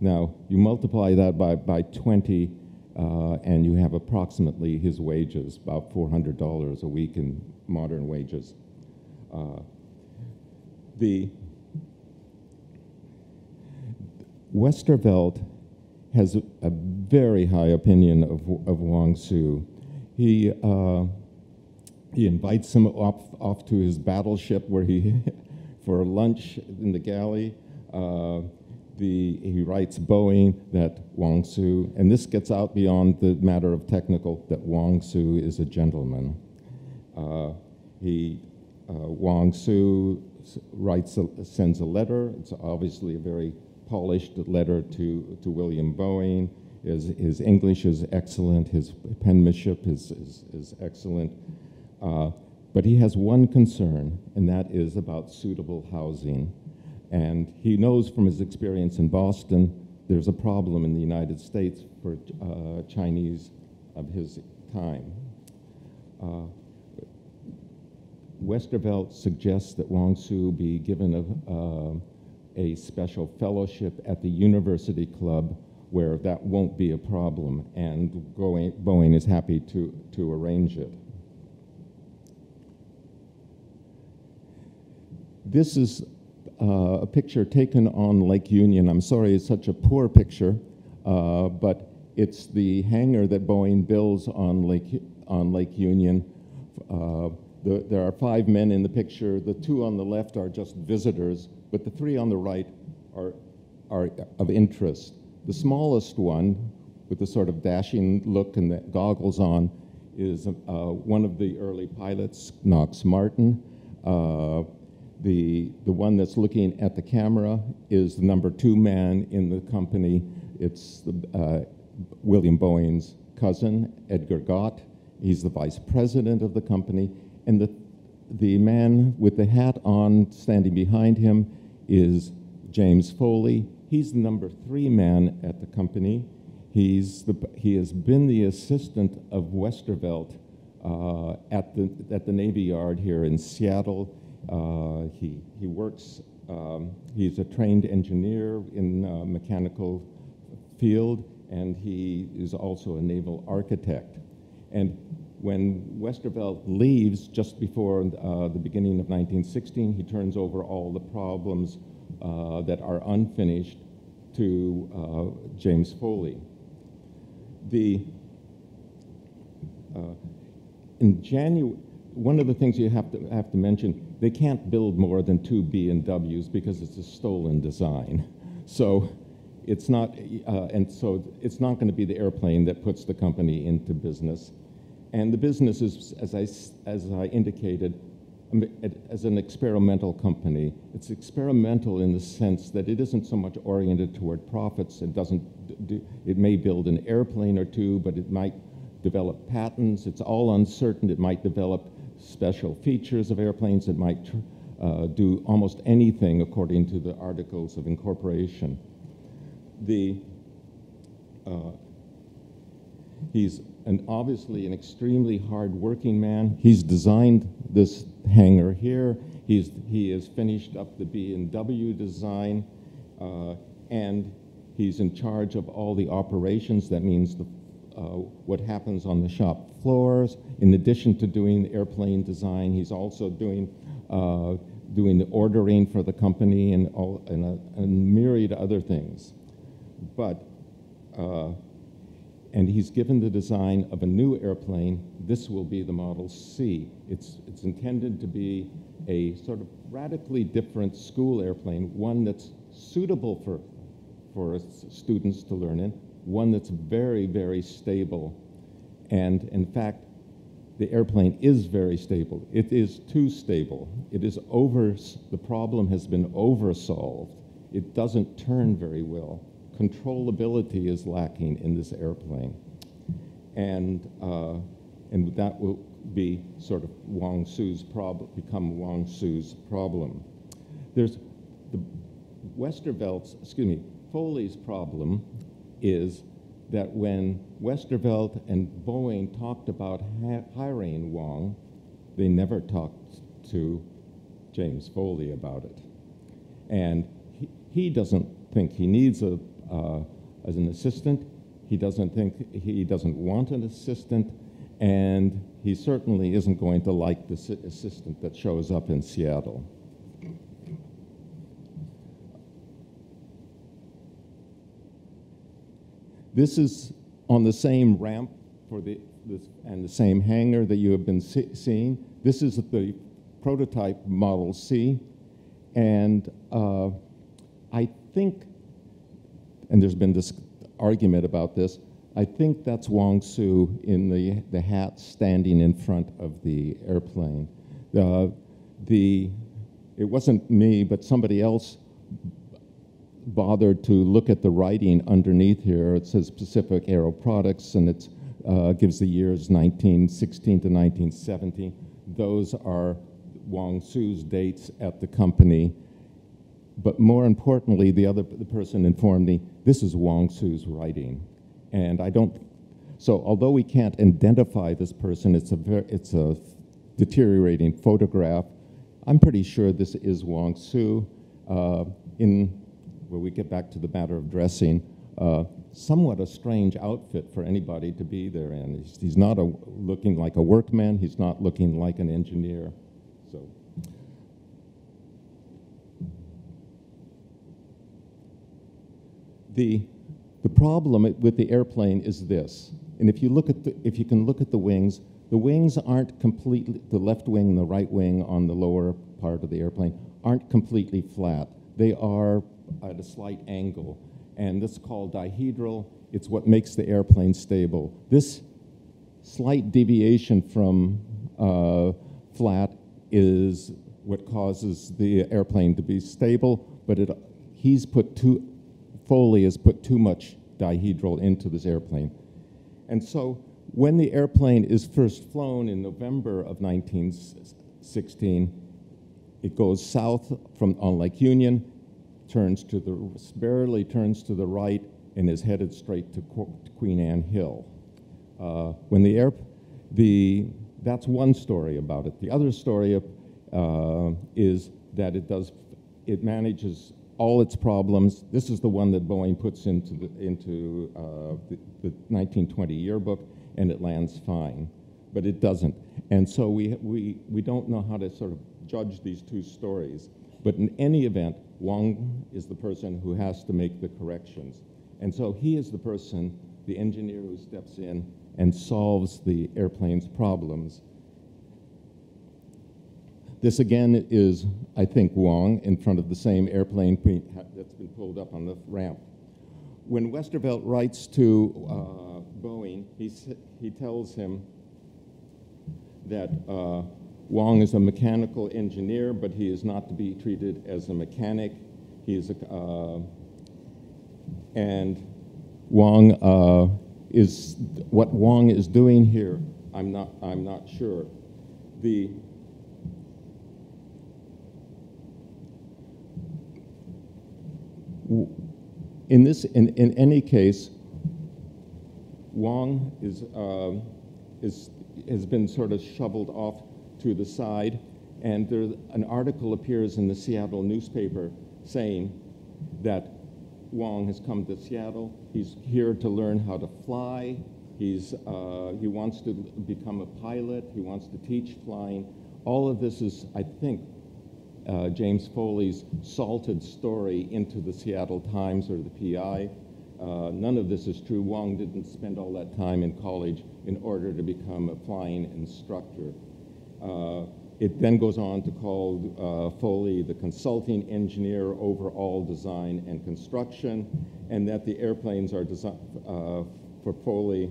Now, you multiply that by 20, and you have approximately his wages, about $400 a week in modern wages. The Westervelt has a very high opinion of Wong Tsu. He invites him off to his battleship where he for lunch in the galley. He writes Boeing that Wong Tsu, and this gets out beyond the matter of technical, that Wong Tsu is a gentleman. Wong Tsu sends a letter. It's obviously a very polished letter to William Boeing. His English is excellent. His penmanship is excellent. But he has one concern, and that is about suitable housing. And he knows from his experience in Boston, there's a problem in the United States for Chinese of his time. Westervelt suggests that Wong Tsu be given a special fellowship at the University Club, where that won't be a problem, and Boeing is happy to arrange it. This is a picture taken on Lake Union. I'm sorry it's such a poor picture, but it's the hangar that Boeing builds on Lake Union. There are 5 men in the picture. The 2 on the left are just visitors, but the 3 on the right are of interest. The smallest one, with the sort of dashing look and the goggles on, is one of the early pilots, Knox Martin. The one that's looking at the camera is the number two man in the company. It's William Boeing's cousin, Edgar Gott. He's the vice president of the company. And the man with the hat on standing behind him is James Foley. He's the number three man at the company. He has been the assistant of Westervelt at the Navy Yard here in Seattle. He works, he's a trained engineer in mechanical field, and he is also a naval architect. And when Westervelt leaves just before the beginning of 1916, he turns over all the problems that are unfinished to James Foley. In January, one of the things you have to mention, they can't build more than 2 B&Ws because it's a stolen design. So it's not, and so it's not going to be the airplane that puts the company into business. And the business is, as I indicated, as an experimental company. It's experimental in the sense that it isn't so much oriented toward profits. It doesn't do, it may build an airplane or two, but it might develop patents. It's all uncertain. It might develop special features of airplanes. It might do almost anything according to the Articles of Incorporation. He's obviously an extremely hard-working man. He's designed this hangar here. He has finished up the B&W design, and he's in charge of all the operations. That means the what happens on the shop floors. In addition to doing the airplane design, he's also doing the ordering for the company and all and myriad other things. But and he's given the design of a new airplane. This will be the Model C. It's intended to be a sort of radically different school airplane, one that's suitable for students to learn in, one that's very, very stable. And in fact, the airplane is very stable. It is too stable. It is over, the problem has been over-solved. It doesn't turn very well. Controllability is lacking in this airplane. And that will be sort of Wong Tsu's problem, become Wong Tsu's problem. There's the Westervelt's, excuse me, Foley's problem is that when Westervelt and Boeing talked about hiring Wong, they never talked to James Foley about it. And he doesn't think he needs a, as an assistant. He doesn't think, he doesn't want an assistant, and he certainly isn't going to like the assistant that shows up in Seattle. This is on the same ramp for and the same hangar that you have been seeing. This is the prototype Model C. And I think, and there's been this argument about this, I think that's Wong Tsu in the hat standing in front of the airplane. It wasn't me, but somebody else bothered to look at the writing underneath here. It says Pacific Aero Products, and it gives the years 1916 to 1917. Those are Wong Tsu's dates at the company. But more importantly, the person informed me, this is Wong Tsu's writing. And I don't, so although we can't identify this person, it's a deteriorating photograph. I'm pretty sure this is Wong Tsu. Where we get back to the matter of dressing, somewhat a strange outfit for anybody to be there in. He's not looking like a workman. He's not looking like an engineer. So, the problem with the airplane is this. And if you look at if you can look at the wings aren't completely, the left wing and the right wing on the lower part of the airplane aren't completely flat. They are at a slight angle, and this is called dihedral. It's what makes the airplane stable. This slight deviation from flat is what causes the airplane to be stable, but it, Foley has put too much dihedral into this airplane. And so when the airplane is first flown in November of 1916, it goes south on Lake Union, barely turns to the right, and is headed straight to Queen Anne Hill. That's one story about it. The other story is that it manages all its problems. This is the one that Boeing puts into the 1920 yearbook, and it lands fine, but it doesn't. And so we don't know how to sort of judge these two stories. But in any event, Wong is the person who has to make the corrections. And so he is the person, the engineer who steps in and solves the airplane's problems. This again is, I think, Wong in front of the same airplane that's been pulled up on the ramp. When Westervelt writes to Boeing, he tells him that Wong is a mechanical engineer, but he is not to be treated as a mechanic. He is a, and Wong is, what Wong is doing here, I'm not sure. In any case, Wong has been sort of shoveled off to the side, and an article appears in the Seattle newspaper saying that Wong has come to Seattle. He's here to learn how to fly. He wants to become a pilot. He wants to teach flying. All of this is, I think, James Foley's salted story into the Seattle Times or the PI. None of this is true. Wong didn't spend all that time in college in order to become a flying instructor. It then goes on to call Foley the consulting engineer over all design and construction, and that the airplanes are designed, for Foley,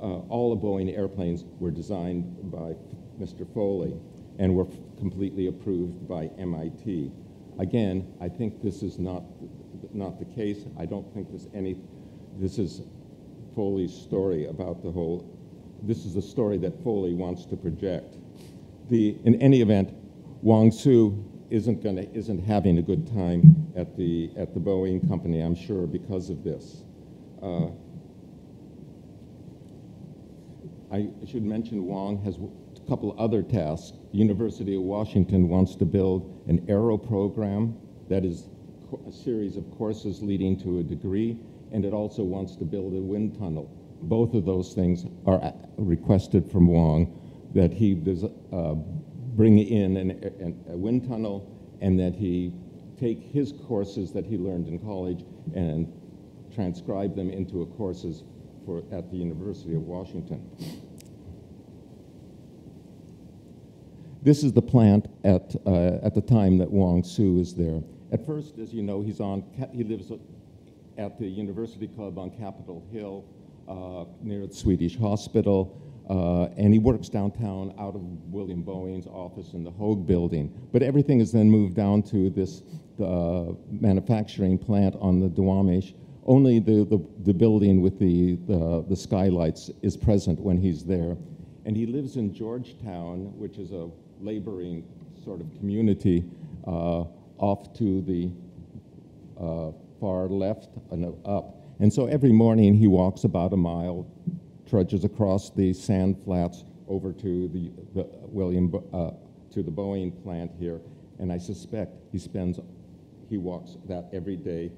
all the Boeing airplanes were designed by Mr. Foley and were completely approved by MIT. Again, I think this is not the case. I don't think this is Foley's story about the whole, this is a story that Foley wants to project. In any event, Wong Tsu isn't having a good time at the Boeing company, I'm sure, because of this. I should mention Wong has a couple other tasks. The University of Washington wants to build an aero program, that is a series of courses leading to a degree, and it also wants to build a wind tunnel. Both of those things are requested from Wong, that he does, bring in a wind tunnel, and that he take his courses that he learned in college and transcribe them into courses at the University of Washington. This is the plant at the time that Wong Tsu is there. At first, as you know, he lives at the University Club on Capitol Hill near the Swedish Hospital. And he works downtown out of William Boeing's office in the Hoag building. But everything is then moved down to this manufacturing plant on the Duwamish. Only the building with the skylights is present when he's there. And he lives in Georgetown, which is a laboring sort of community off to the far left and up. And so every morning he walks about a mile, trudges across the sand flats over to the Boeing plant here, and I suspect he walks that every day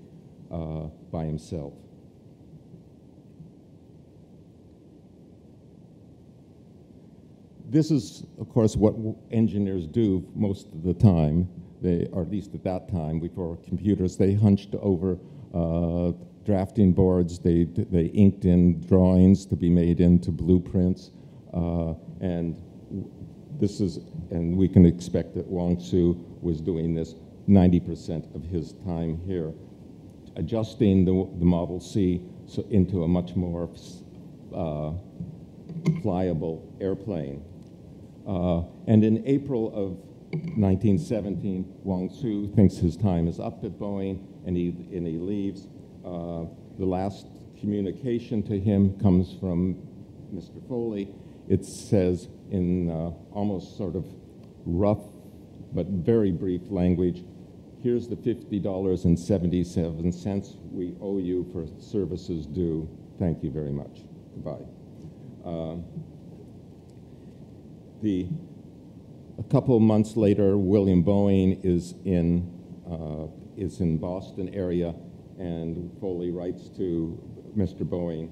by himself. This is, of course, what engineers do most of the time. They, or at least at that time, before computers, they hunched over. Drafting boards, they inked in drawings to be made into blueprints, and we can expect that Wong Tsu was doing this 90% of his time here, adjusting the Model C so into a much more flyable airplane. And in April of 1917, Wong Tsu thinks his time is up at Boeing, and he leaves. The last communication to him comes from Mr. Foley. It says in almost sort of rough but very brief language, here's the $50.77 we owe you for services due. Thank you very much. Goodbye. A couple months later, William Boeing is in Boston area, and Foley writes to Mr. Boeing,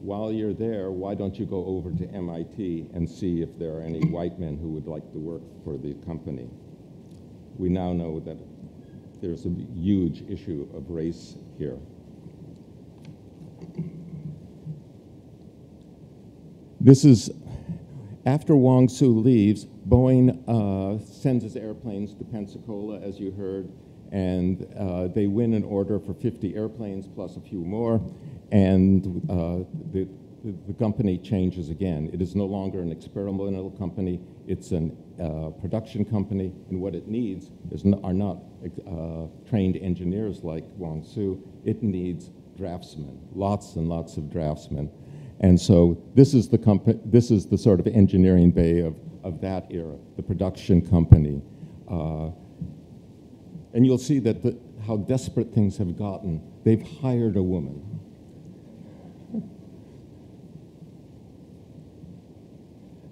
while you're there, why don't you go over to MIT and see if there are any white men who would like to work for the company? We now know that there's a huge issue of race here. This is after Wong Tsu leaves. Boeing sends his airplanes to Pensacola, as you heard, and they win an order for 50 airplanes plus a few more, and the company changes again. It is no longer an experimental company, it's a production company, and what it needs is are not trained engineers like Wong Tsu. It needs draftsmen, lots and lots of draftsmen. And so this is the sort of engineering bay of that era, the production company. And you'll see that how desperate things have gotten. They've hired a woman.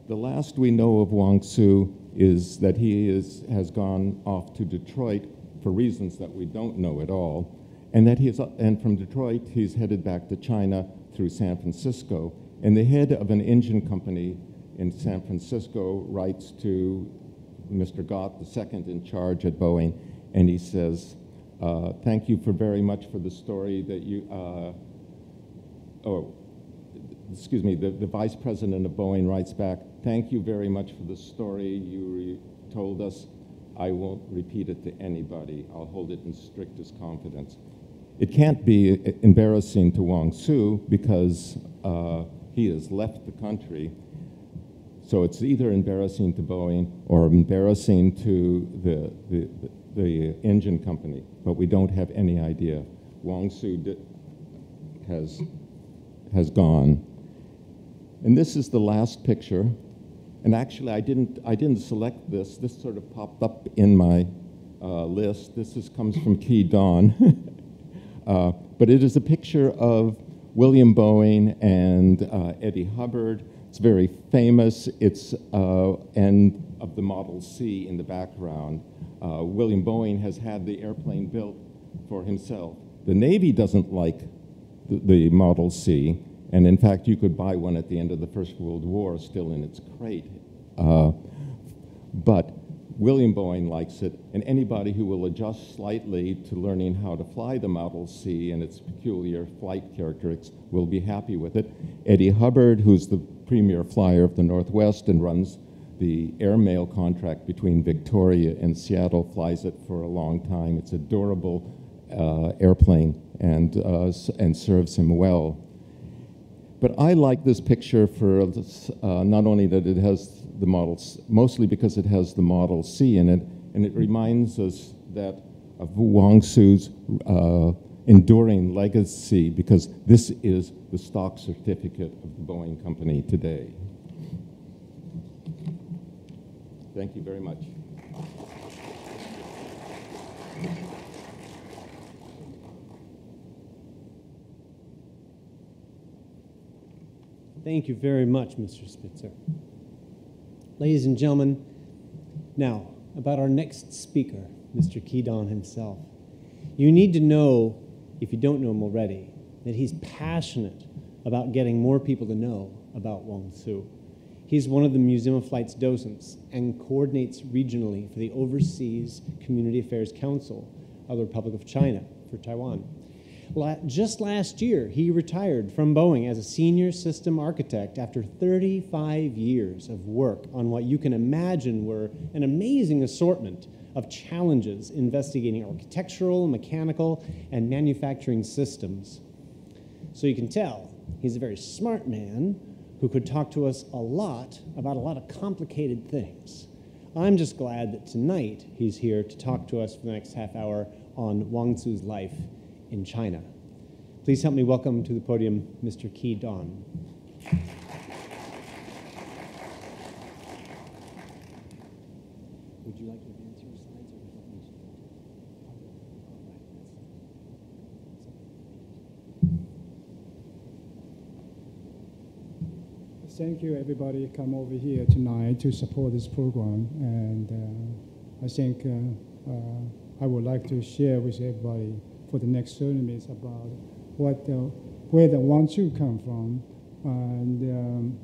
The last we know of Wong Tsu is that he has gone off to Detroit for reasons that we don't know at all, and that and from Detroit he's headed back to China through San Francisco. And the head of an engine company in San Francisco writes to Mr. Gott, the second in charge at Boeing, and he says, thank you very much for the story that you, the vice president of Boeing writes back, thank you very much for the story you told us. I won't repeat it to anybody. I'll hold it in strictest confidence. It can't be embarrassing to Wong Tsu because he has left the country. So it's either embarrassing to Boeing or embarrassing to the engine company, but we don't have any idea. Wong Tsu has gone. And this is the last picture. And actually, I didn't select this. This sort of popped up in my list. This comes from Ki Dong. But it is a picture of William Boeing and Eddie Hubbard. It's very famous. It's and of the Model C in the background. William Boeing has had the airplane built for himself. The Navy doesn't like the Model C, and in fact, you could buy one at the end of the First World War still in its crate. But William Boeing likes it, and anybody who will adjust slightly to learning how to fly the Model C and its peculiar flight characteristics will be happy with it. Eddie Hubbard, who's the premier flyer of the Northwest and runs the airmail contract between Victoria and Seattle, flies it for a long time. It's a durable airplane and serves him well. But I like this picture for not only that it has the models, mostly because it has the Model C in it, and it reminds us that of Wong Tsu's enduring legacy, because this is the stock certificate of the Boeing company today. Thank you very much. Thank you very much, Mr. Spitzer. Ladies and gentlemen, now about our next speaker, Mr. Ki Dong himself. You need to know, if you don't know him already, that he's passionate about getting more people to know about Wong Tsu. He's one of the Museum of Flight's docents and coordinates regionally for the Overseas Community Affairs Council of the Republic of China for Taiwan. Just last year, he retired from Boeing as a senior system architect after 35 years of work on what you can imagine were an amazing assortment of challenges investigating architectural, mechanical, and manufacturing systems. So you can tell he's a very smart man who could talk to us a lot about a lot of complicated things. I'm just glad that tonight he's here to talk to us for the next half hour on Wong Tsu's life in China. Please help me welcome to the podium Mr. Ki Dong. Would you like to advance your slides or help me? Thank you, everybody, come over here tonight to support this program. And I think I would like to share with everybody for the next 30 minutes about what, where the Wong Tsu come from and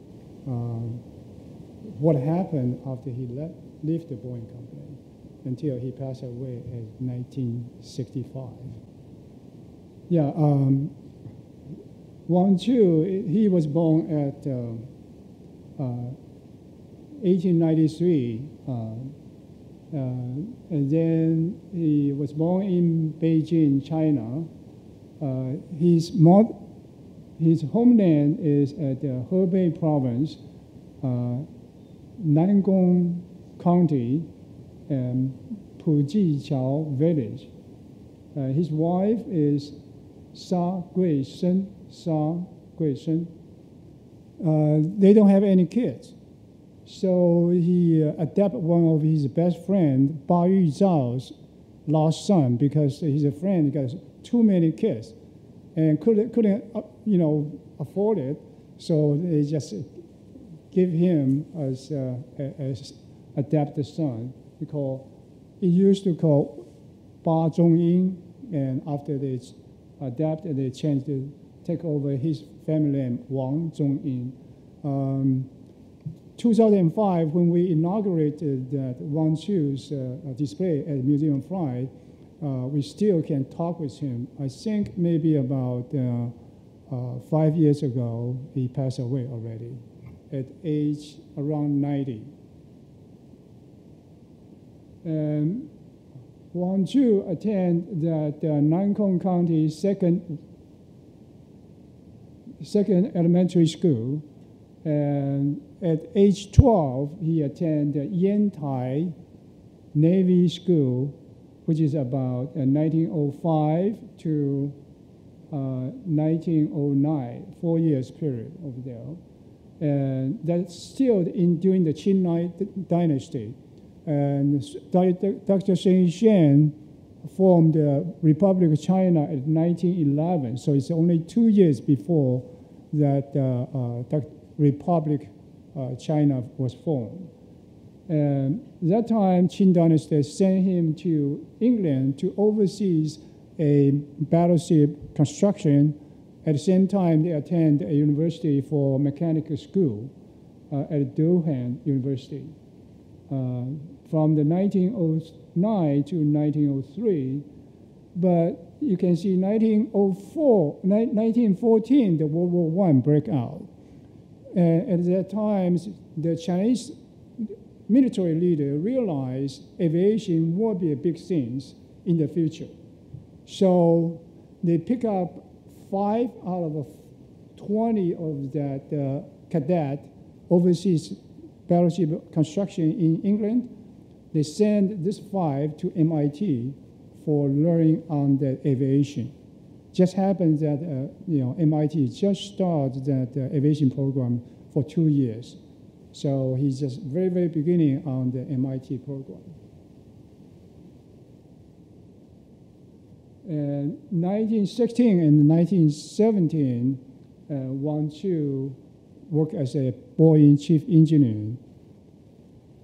what happened after he left the Boeing company until he passed away in 1965. Yeah, Wong Tsu, he was born at 1893, and then he was born in Beijing, China. His homeland is at the Hebei province, Nangong County, and Pujiqiao village. His wife is Sa Guishen. They don't have any kids. So he adopted one of his best friend, Bao Yuzhao's lost son, because he's a friend, he got too many kids and couldn't afford it. So they just give him as adopted son. He used to call Ba Zhongying, and after they adopted, they changed it. Take over his family name, Wang Zhongying. 2005, when we inaugurated Wong Tsu's display at Museum of Pride, we still can talk with him. I think maybe about 5 years ago, he passed away already at age around 90. Wong Tsu attended the Nangong County second elementary school, and at age 12, he attended Yantai Navy School, which is about 1905 to 1909, 4 years period over there. And that's still during the Qing Dynasty. And Dr. Sun Yat-sen formed the Republic of China in 1911, so it's only 2 years before that Republic China was formed. And that time, Qing Dynasty sent him to England to oversee a battleship construction. At the same time, they attend a university for mechanical school at Durham University. From the 1909 to 1903, but you can see 1914, the World War I broke out. At that time, the Chinese military leader realized aviation would be a big thing in the future. So they pick up 5 out of 20 of that cadet overseas battleship construction in England. They send this 5 to MIT for learning on the aviation. Just happens that MIT just started that aviation program for 2 years, so he's just very, very beginning on the MIT program. And 1916 and 1917, Wong Tsu worked as a Boeing chief engineer.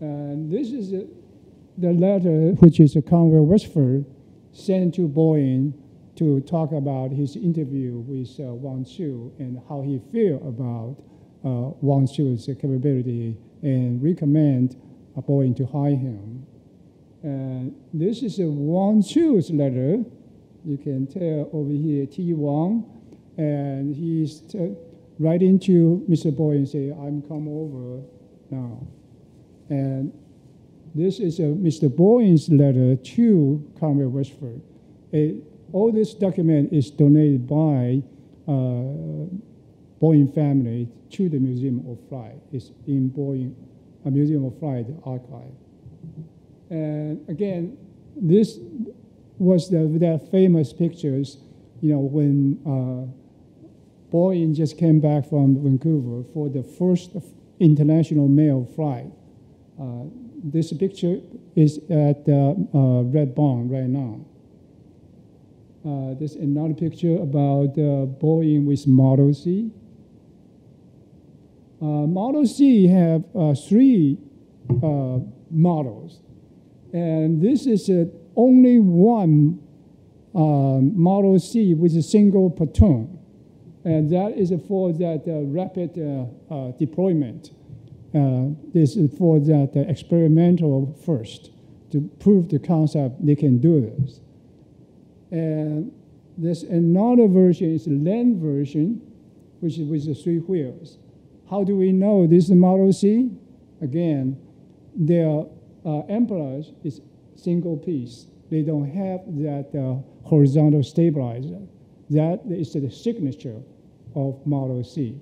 And this is the letter which is Conrad Westervelt sent to Boeing to talk about his interview with Wong Tsu and how he feels about Wong Tsu's capability and recommend Boeing to hire him. And this is Wong Tsu's letter. You can tell over here, T. Wong, and he's writing to Mr. Boeing and say, "I'm come over now." And this is Mr. Boeing's letter to Conrad Westervelt. All this document is donated by Boeing family to the Museum of Flight. It's in Boeing, a Museum of Flight archive. And again, this was the famous pictures, you know, when Boeing just came back from Vancouver for the first international mail flight. This picture is at Red Barn right now. There's another picture about Boeing with Model C. Model C have three models, and this is only one Model C with a single platoon, and that is for that rapid deployment. This is for that experimental first to prove the concept they can do this. And there's another version, it's a land version, which is with the three wheels. How do we know this is Model C? Again, their empennage is single piece. They don't have that horizontal stabilizer. That is the signature of Model C.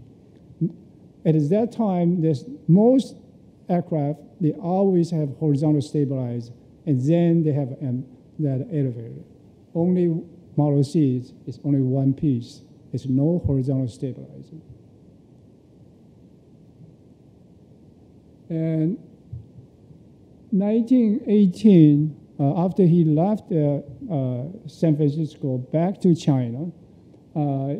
At that time, there's most aircraft, they always have horizontal stabilizer, and then they have that elevator. Only Model C is only one piece. There's no horizontal stabilizer. And 1918, after he left San Francisco back to China,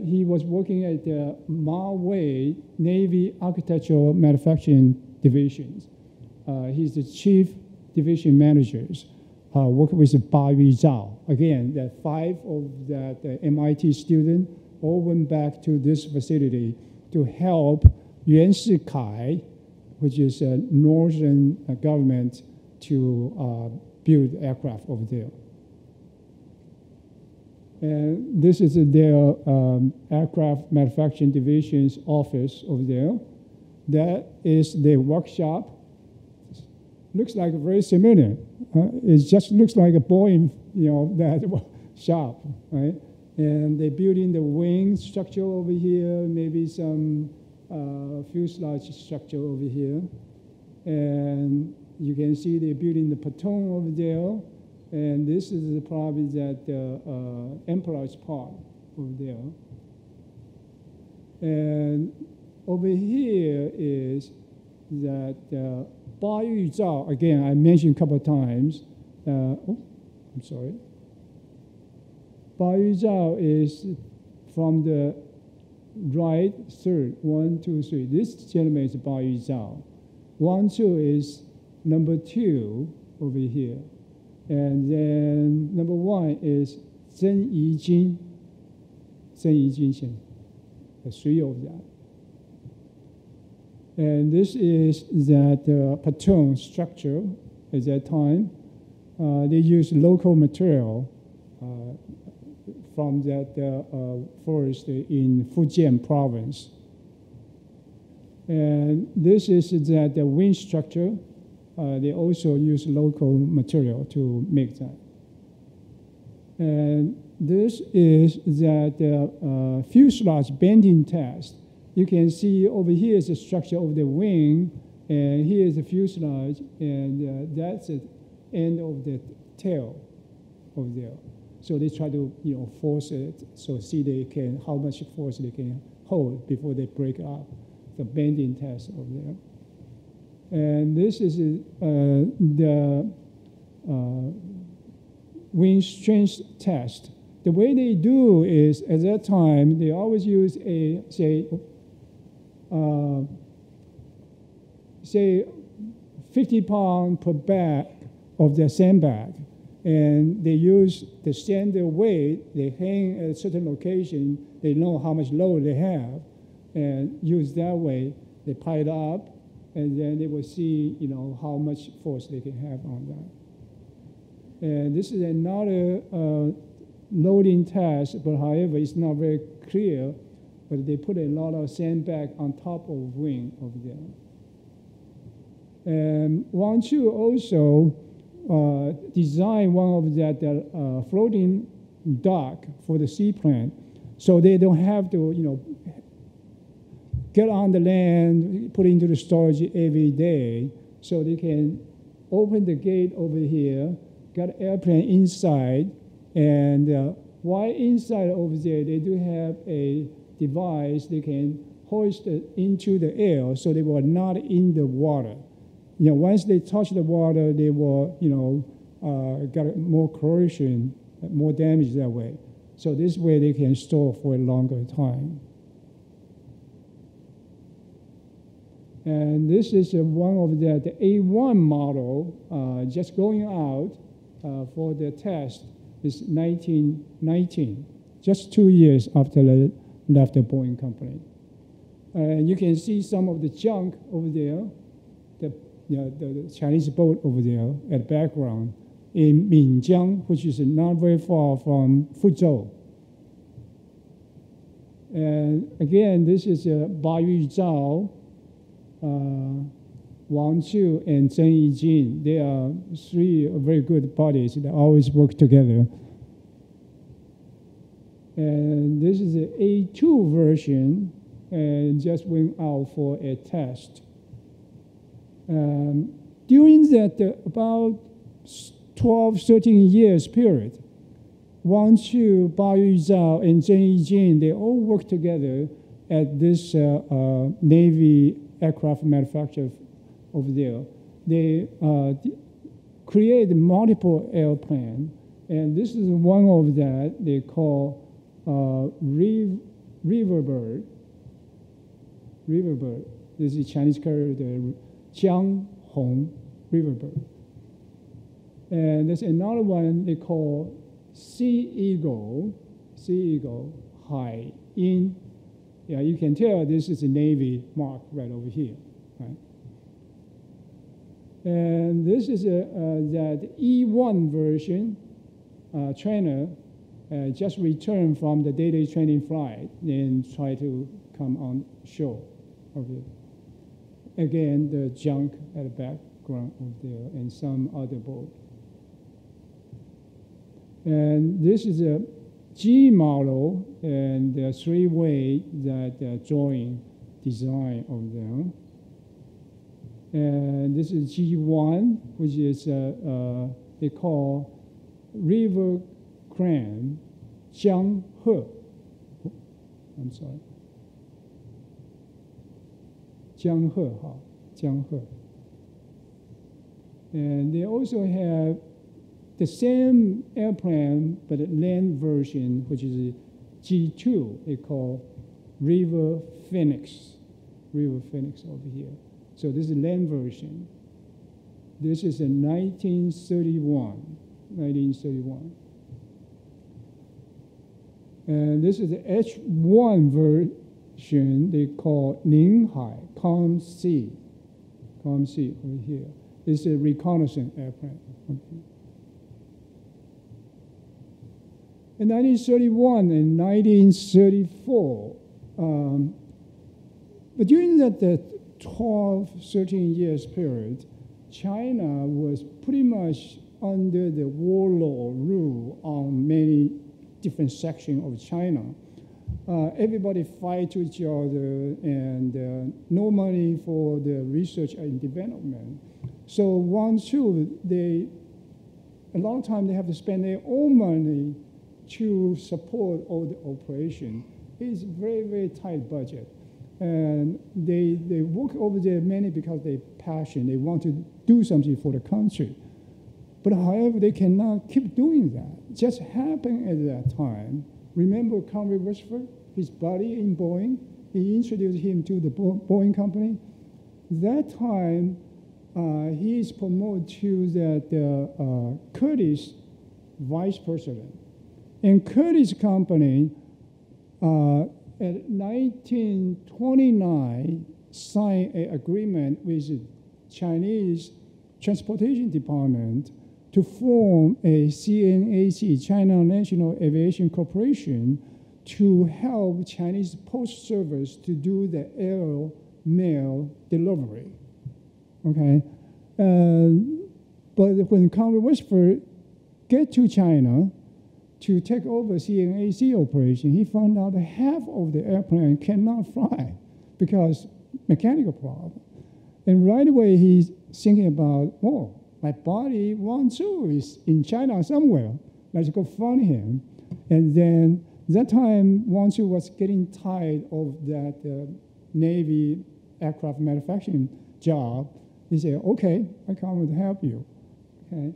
he was working at the Mao Wei Navy Architectural Manufacturing Divisions. He's the chief division managers. Work with Bao Yuzhao. Again, that five of that MIT student all went back to this facility to help Yuan Shikai, which is a northern government, to build aircraft over there. And this is their aircraft manufacturing division's office over there. That is their workshop. Looks like very similar. It just looks like a Boeing, you know, that shop, right? And they're building the wing structure over here, maybe some fuselage structure over here. And you can see they're building the platoon over there. And this is probably that empennage part over there. And over here is that Bao Yuzhao, again, I mentioned a couple of times. I'm sorry. Bao Yuzhao is from the right third, 1, 2, 3. This gentleman is Bao Yuzhao. Wong Tsu is number 2 over here. And then number 1 is Zhen Yijin. Zhen Yijin, the 3 of that. And this is that platoon structure at that time. They used local material from that forest in Fujian province. And this is that the wing structure. They also used local material to make that. And this is that fuselage bending test. You can see over here is the structure of the wing, and here is the fuselage, and that's the end of the tail over there. So they try to, you know, force it, so see they can, how much force they can hold before they break up the bending test over there. And this is the wing strength test. The way they do is, at that time, they always use a, say 50 pounds per bag of their sandbag. And they use the standard weight. They hang at a certain location. They know how much load they have. And use that way. They pile up. And then they will see, you know, how much force they can have on that. And this is another loading test, but however, it's not very clear, but they put a lot of sandbag on top of wing over there. And Wong Tsu also designed one of that floating dock for the seaplane. So they don't have to, you know, get on the land, put it into the storage every day. So they can open the gate over here, got an airplane inside, and while inside over there, they do have a device they can hoist it into the air so they were not in the water. You know, once they touched the water, they were, you know, got more corrosion, more damage that way. So this way they can store for a longer time. And this is one of the A1 model just going out for the test is 1919, just 2 years after they left the Boeing company. And you can see some of the junk over there, the Chinese boat over there at the background in Minjiang, which is not very far from Fuzhou. And again, this is Bao Yuzhao, Wong Tsu, and Zheng Yijin. They are three very good buddies. They always work together. And this is the A2 version, and just went out for a test. During that about 12, 13 years period, Wang Chu, Bao Yuzhao, and Zheng Yijin, they all worked together at this Navy aircraft manufacturer over there. They created multiple airplanes, and this is one of that they call Riverbird. Riverbird. This is a Chinese character, Jiang Hong Riverbird. And there's another one they call Sea Eagle Hai Yin. Yeah, you can tell this is a Navy mark right over here, right? And this is that E1 version trainer just returned from the day-to-day training flight and tried to come on shore over there. Again, the junk at the background over there and some other boat. And this is a G model and the three-way that drawing design of them. And this is G1, which is they call river crane, Jianghe. I'm sorry, Jianghe, Jianghe. And they also have the same airplane, but a land version, which is G2, they call River Phoenix over here. So this is land version. This is a 1931. And this is the H1 version, they call Ninghai, Calm Sea over here. It's a reconnaissance airplane. Okay. In 1931 and 1934, but during that 12, 13 years period, China was pretty much under the warlord rule on many different sections of China. Everybody fight each other and no money for the research and development. So Wong Tsu, a lot of time they have to spend their own money to support all the operation. It's very, very tight budget. And they work over there mainly because they're passionate. They want to do something for the country. But however, they cannot keep doing that. It just happened at that time. Remember Conrad Westervelt, his buddy in Boeing? He introduced him to the Boeing company. That time, he is promoted to the Curtiss vice president. And Curtiss Company at 1929 signed an agreement with the Chinese Transportation Department to form a CNAC, China National Aviation Corporation, to help Chinese Post Service to do the aero mail delivery. Okay, but when Conrad Westervelt get to China, to take over CNAC operation, he found out that half of the airplane cannot fly because mechanical problem. And right away, he's thinking about, oh, my buddy Wong Tsu is in China somewhere. Let's go find him. And then that time, Wong Tsu was getting tired of that Navy aircraft manufacturing job. He said, OK, I come to help you. Okay.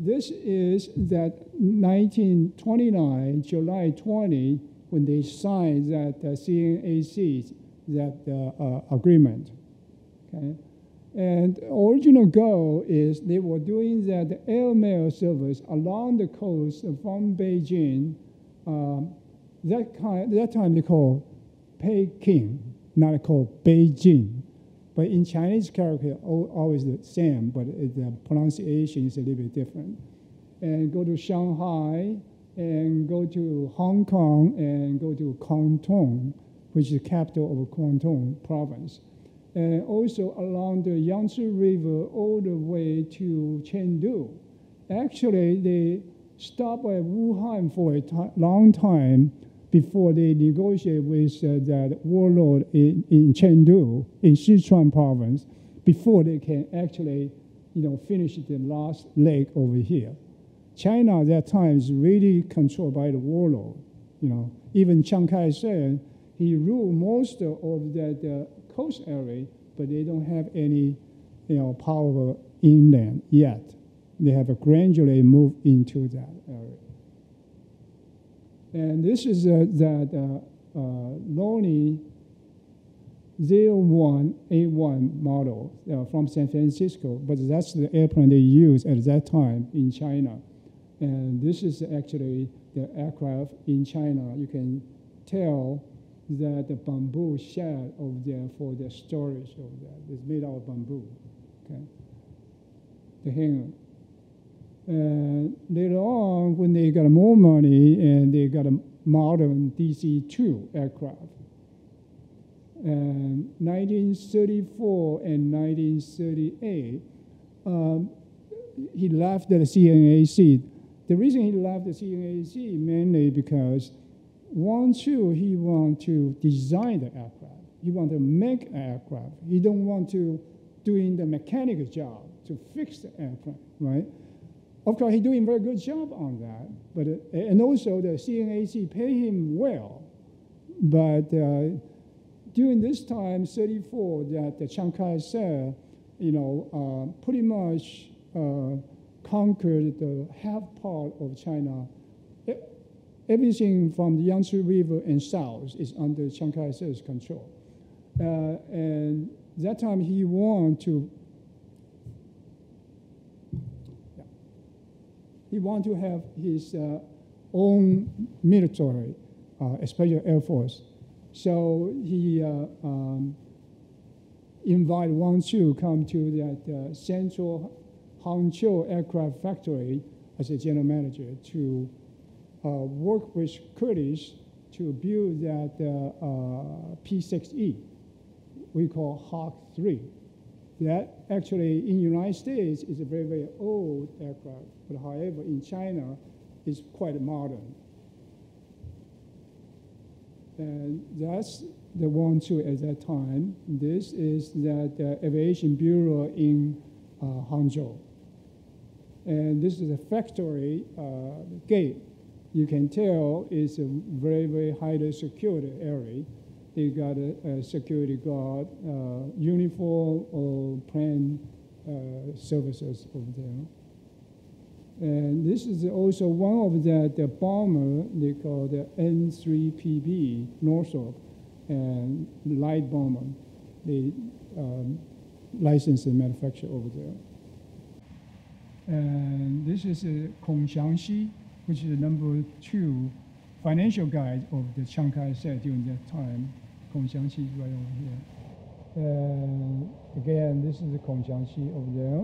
This is that 1929, July 20, when they signed that CNAC, that agreement. Okay? And the original goal is they were doing that airmail service along the coast from Beijing. That time they called Peking, not called Beijing. But in Chinese character, always the same, but the pronunciation is a little bit different. And go to Shanghai, and go to Hong Kong, and go to Canton, which is the capital of Canton province. And also along the Yangtze River all the way to Chengdu. Actually, they stopped at Wuhan for a long time before they negotiated with that warlord in Chengdu, in Sichuan province, before they can actually, you know, finish the last lake over here. China at that time is really controlled by the warlord. You know, even Chiang Kai-shek, he ruled most of that coast area, but they don't have any, you know, power inland yet. They have gradually moved into that area. And this is that Lonnie 0181 model from San Francisco, but that's the airplane they used at that time in China. And this is actually the aircraft in China. You can tell that the bamboo shed over there for the storage of that. It's made out of bamboo, okay? The hangar. Later on, when they got more money, and they got a modern DC-2 aircraft. 1934 and 1938, he left the CNAC. The reason he left the CNAC mainly because Wong Tsu, he wanted to design the aircraft. He wanted to make an aircraft. He don't want to doing the mechanical job to fix the airplane, right? Of course, he's doing a very good job on that, but and also the CNAC pay him well. But during this time, 34, that the Chiang Kai-shek, you know, pretty much conquered the half part of China. Everything from the Yangtze River and south is under Chiang Kai-shek's control. And that time, he wanted to. He wanted to have his own military, especially Air Force. So he invited Wong Tsu to come to that Central Hangzhou Aircraft Factory as a general manager to work with Kurdish to build that P-6E, we call Hawk 3. That actually in the United States is a very, very old aircraft, but however in China it's quite modern. And that's the Wong Tsu at that time. This is that aviation bureau in Hangzhou. And this is a factory gate. You can tell it's a very, very highly secured area. They got a security guard, uniform or plain services over there. And this is also one of the bomber they call the N3PB, Northrop, and light bomber. They licensed the manufacturer over there. And this is Kongxiangxi, which is the number 2 financial guide of the Chiang Kai-shek during that time. Kongxiangxi is right over here. Again, this is the Kongxiangxi over there.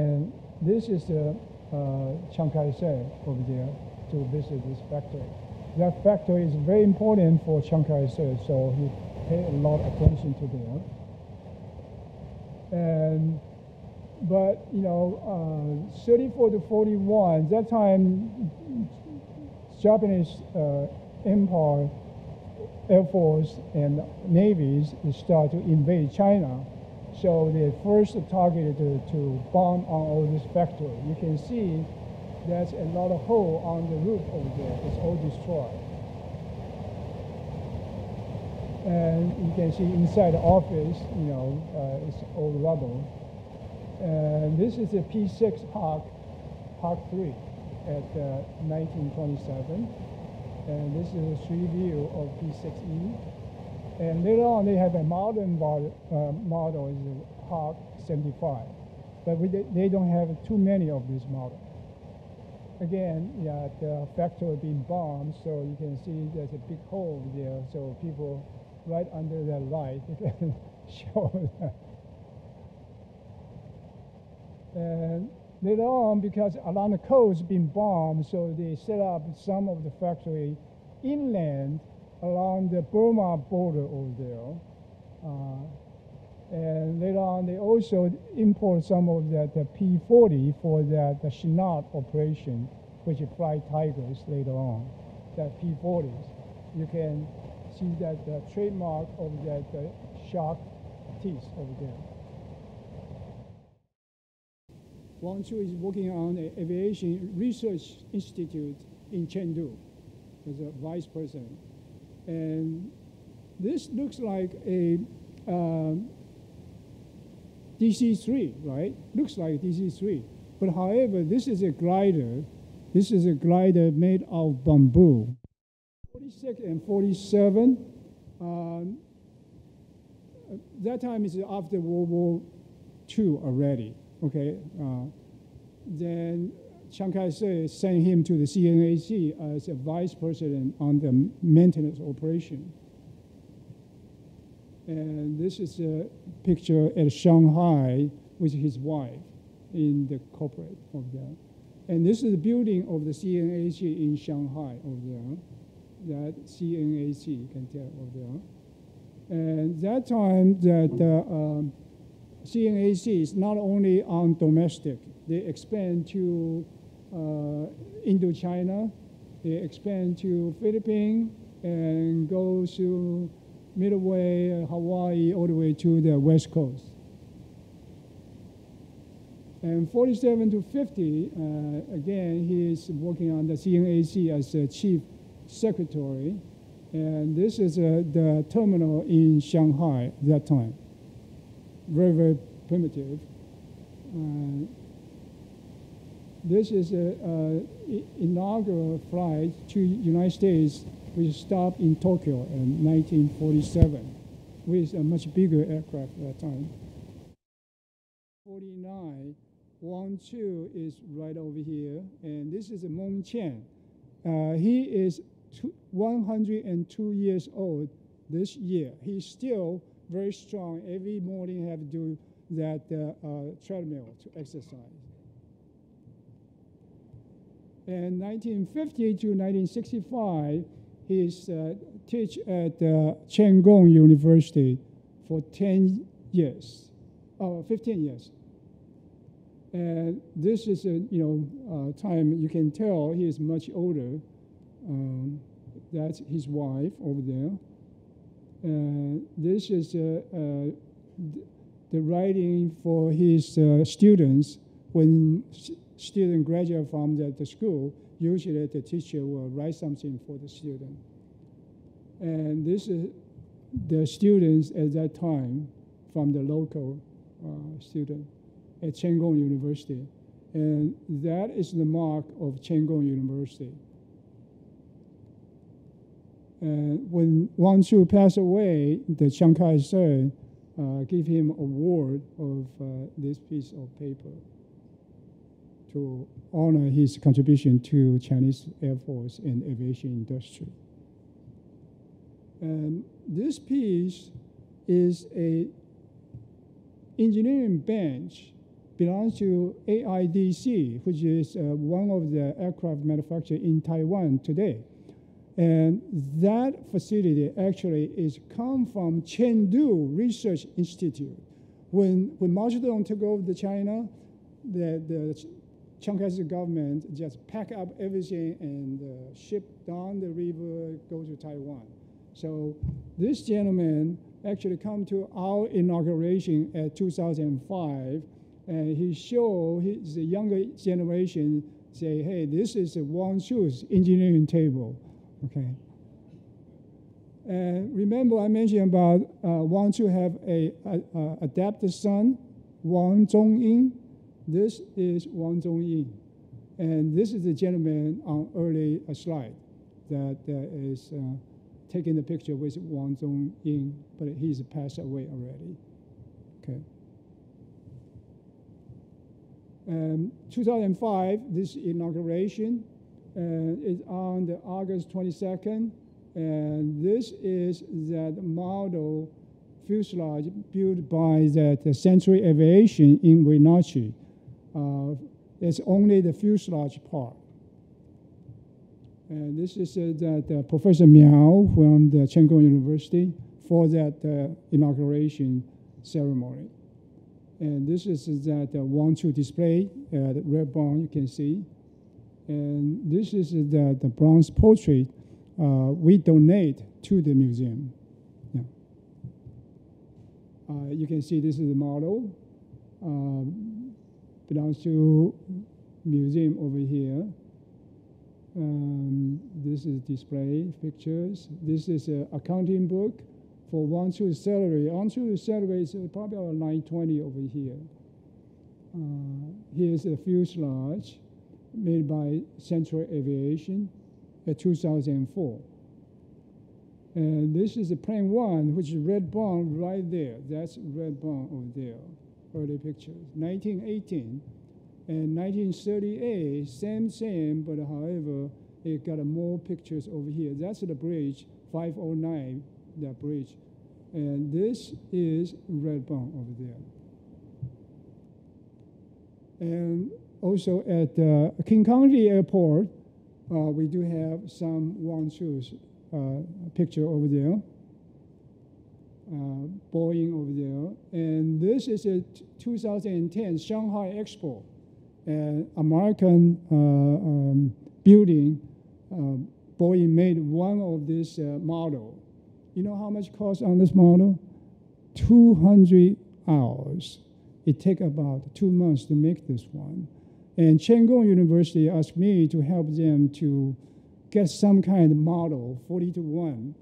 And this is the Chiang Kai-shek over there to visit this factory. That factory is very important for Chiang Kai-shek, so he paid a lot of attention to there. And But, you know, 34 to 41, that time, Japanese Empire, Air Force and navies start to invade China. So they first targeted to bomb on all this factory. You can see there's a lot of hole on the roof over there. It's all destroyed. And you can see inside the office, you know, it's all rubble. And this is a P6 Park, Park 3 at 1927. And this is a street view of P6E. And later on, they have a modern model is Park 75. But they don't have too many of these models. Again, yeah, the factory being bombed, so you can see there's a big hole there. So people right under that light show that. And later on, because along the coast being bombed, so they set up some of the factory inland along the Burma border over there. And later on, they also import some of that P-40 for that the Chinat operation, which is fly tigers later on, that P-40s. You can see that the trademark of that shark teeth over there. Wong Tsu is working on an aviation research institute in Chengdu as a vice president. And this looks like a DC-3, right? Looks like DC-3. But however, this is a glider. This is a glider made of bamboo. 46 and 47. That time is after World War II already, okay? Then Chiang Kai-shek sent him to the CNAC as a vice president on the maintenance operation. And this is a picture at Shanghai with his wife in the corporate over there. And this is the building of the CNAC in Shanghai over there. That CNAC, you can tell over there. And that time, that CNAC is not only on domestic. They expand to Indochina, they expand to Philippines, and go to Midway, Hawaii, all the way to the West Coast. And 47 to 50, again, he is working on the CNAC as a chief secretary. And this is the terminal in Shanghai at that time. Very, very primitive. This is an inaugural flight to United States, which stopped in Tokyo in 1947, with a much bigger aircraft at that time. 49, Wong Tsu is right over here, and this is Meng Chen. He is 102 years old this year. He's still very strong. Every morning, have to do that treadmill to exercise. And 1950 to 1965, he is teach at Cheng Kung University for 10 years, 15 years. And this is a time you can tell he is much older. That's his wife over there. This is the writing for his students when. Student graduate from the school, usually the teacher will write something for the student. And this is the students at that time from the local student at Cheng Kung University. And that is the mark of Cheng Kung University. And when Wong Tsu passed away, the Chiang Kai-shek gave him award of this piece of paper to honor his contribution to Chinese Air Force and aviation industry. This piece is an engineering bench, belongs to AIDC, which is one of the aircraft manufacturers in Taiwan today. And that facility actually is come from Chengdu Research Institute, When Mao Zedong took over the China, the Chiang Kai-shek government just packed up everything and shipped down the river, go to Taiwan. So this gentleman actually come to our inauguration at 2005, and he showed his younger generation, say, hey, this is a Wong Tsu's engineering table, okay? Remember I mentioned about Wong Tsu have a adopted son, Wang Zhongying. This is Wang Zhongying. And this is the gentleman on early slide that is taking the picture with Wang Zhongying, but he's passed away already, okay? 2005, this inauguration is on the August 22nd. And this is that model fuselage built by the Century Aviation in Wenatchee. It's only the fuselage part. And this is that Professor Miao from the Cheng Kung University for that inauguration ceremony. And this is that Wong Tsu display, the red barn you can see. And this is the bronze portrait we donate to the museum. Yeah. You can see this is the model. Belongs to museum over here. This is display pictures. This is an accounting book for Wong Tsu's salary. Wong Tsu's salary is probably about 920 over here. Here's a fuselage made by Century Aviation. 2004. And this is the plane one, which is red barn right there. That's red barn over there, early pictures. 1918 and 1938, same, but however, it got more pictures over here. That's the bridge, 509, that bridge. And this is red barn over there. And also at King County Airport, we do have some Wong Tsu's picture over there, Boeing over there. And this is a 2010 Shanghai Expo, an American building. Boeing made one of this model. You know how much cost on this model? 200 hours. It takes about 2 months to make this one. And Cheng Kung University asked me to help them to get some kind of model, 40:1.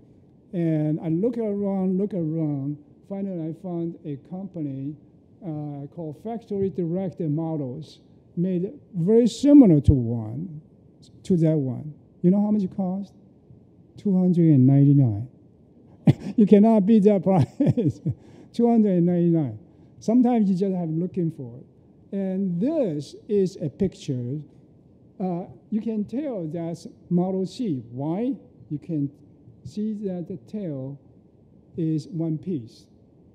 And I look around. Finally, I found a company called Factory Directed Models, made very similar to that one. You know how much it cost? $299. You cannot beat that price. $299. Sometimes you just have looking for it. And this is a picture. You can tell that's Model C. Why? You can see that the tail is one piece,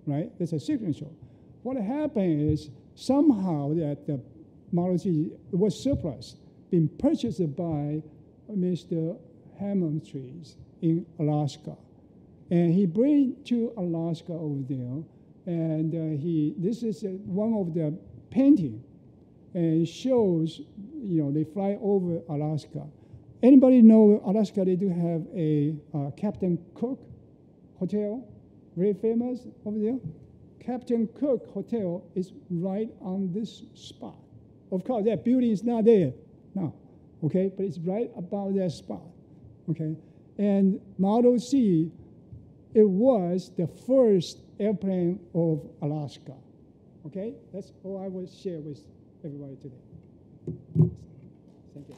right? That's a signature. What happened is somehow that the Model C was surplus, being purchased by Mr. Hammond Trees in Alaska. And he bring to Alaska over there, and this is one of the painting, and shows, you know, they fly over Alaska. Anybody know Alaska? They do have a Captain Cook Hotel, very famous over there. Captain Cook Hotel is right on this spot. Of course, that building is not there now, okay? But it's right about that spot, okay? And Model C, it was the first airplane of Alaska. Okay, that's all I will share with everybody today. Thank you.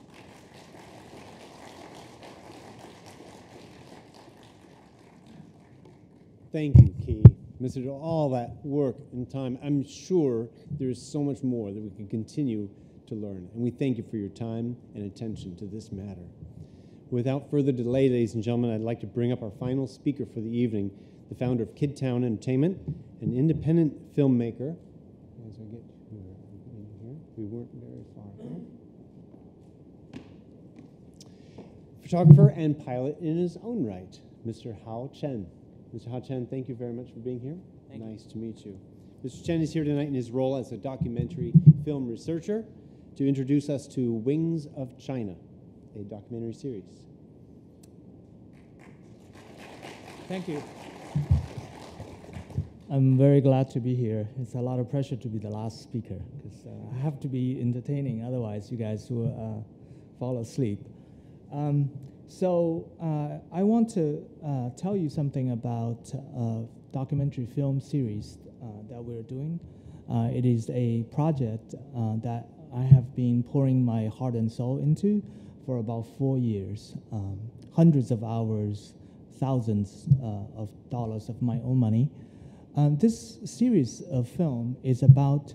Thank you, Ki. Mr. All that work and time. I'm sure there is so much more that we can continue to learn. And we thank you for your time and attention to this matter. Without further delay, ladies and gentlemen, I'd like to bring up our final speaker for the evening, the founder of Kid Town Entertainment, an independent filmmaker. As I get in here, we weren't very far. Photographer and pilot in his own right, Mr. Hao Chen. Mr. Hao Chen, thank you very much for being here. Nice to meet you. Mr. Chen is here tonight in his role as a documentary film researcher to introduce us to Wings of China, a documentary series. Thank you. I'm very glad to be here. It's a lot of pressure to be the last speaker because I have to be entertaining, otherwise you guys will fall asleep. I want to tell you something about a documentary film series that we're doing. It is a project that I have been pouring my heart and soul into for about 4 years. Hundreds of hours, thousands of dollars of my own money. This series of film is about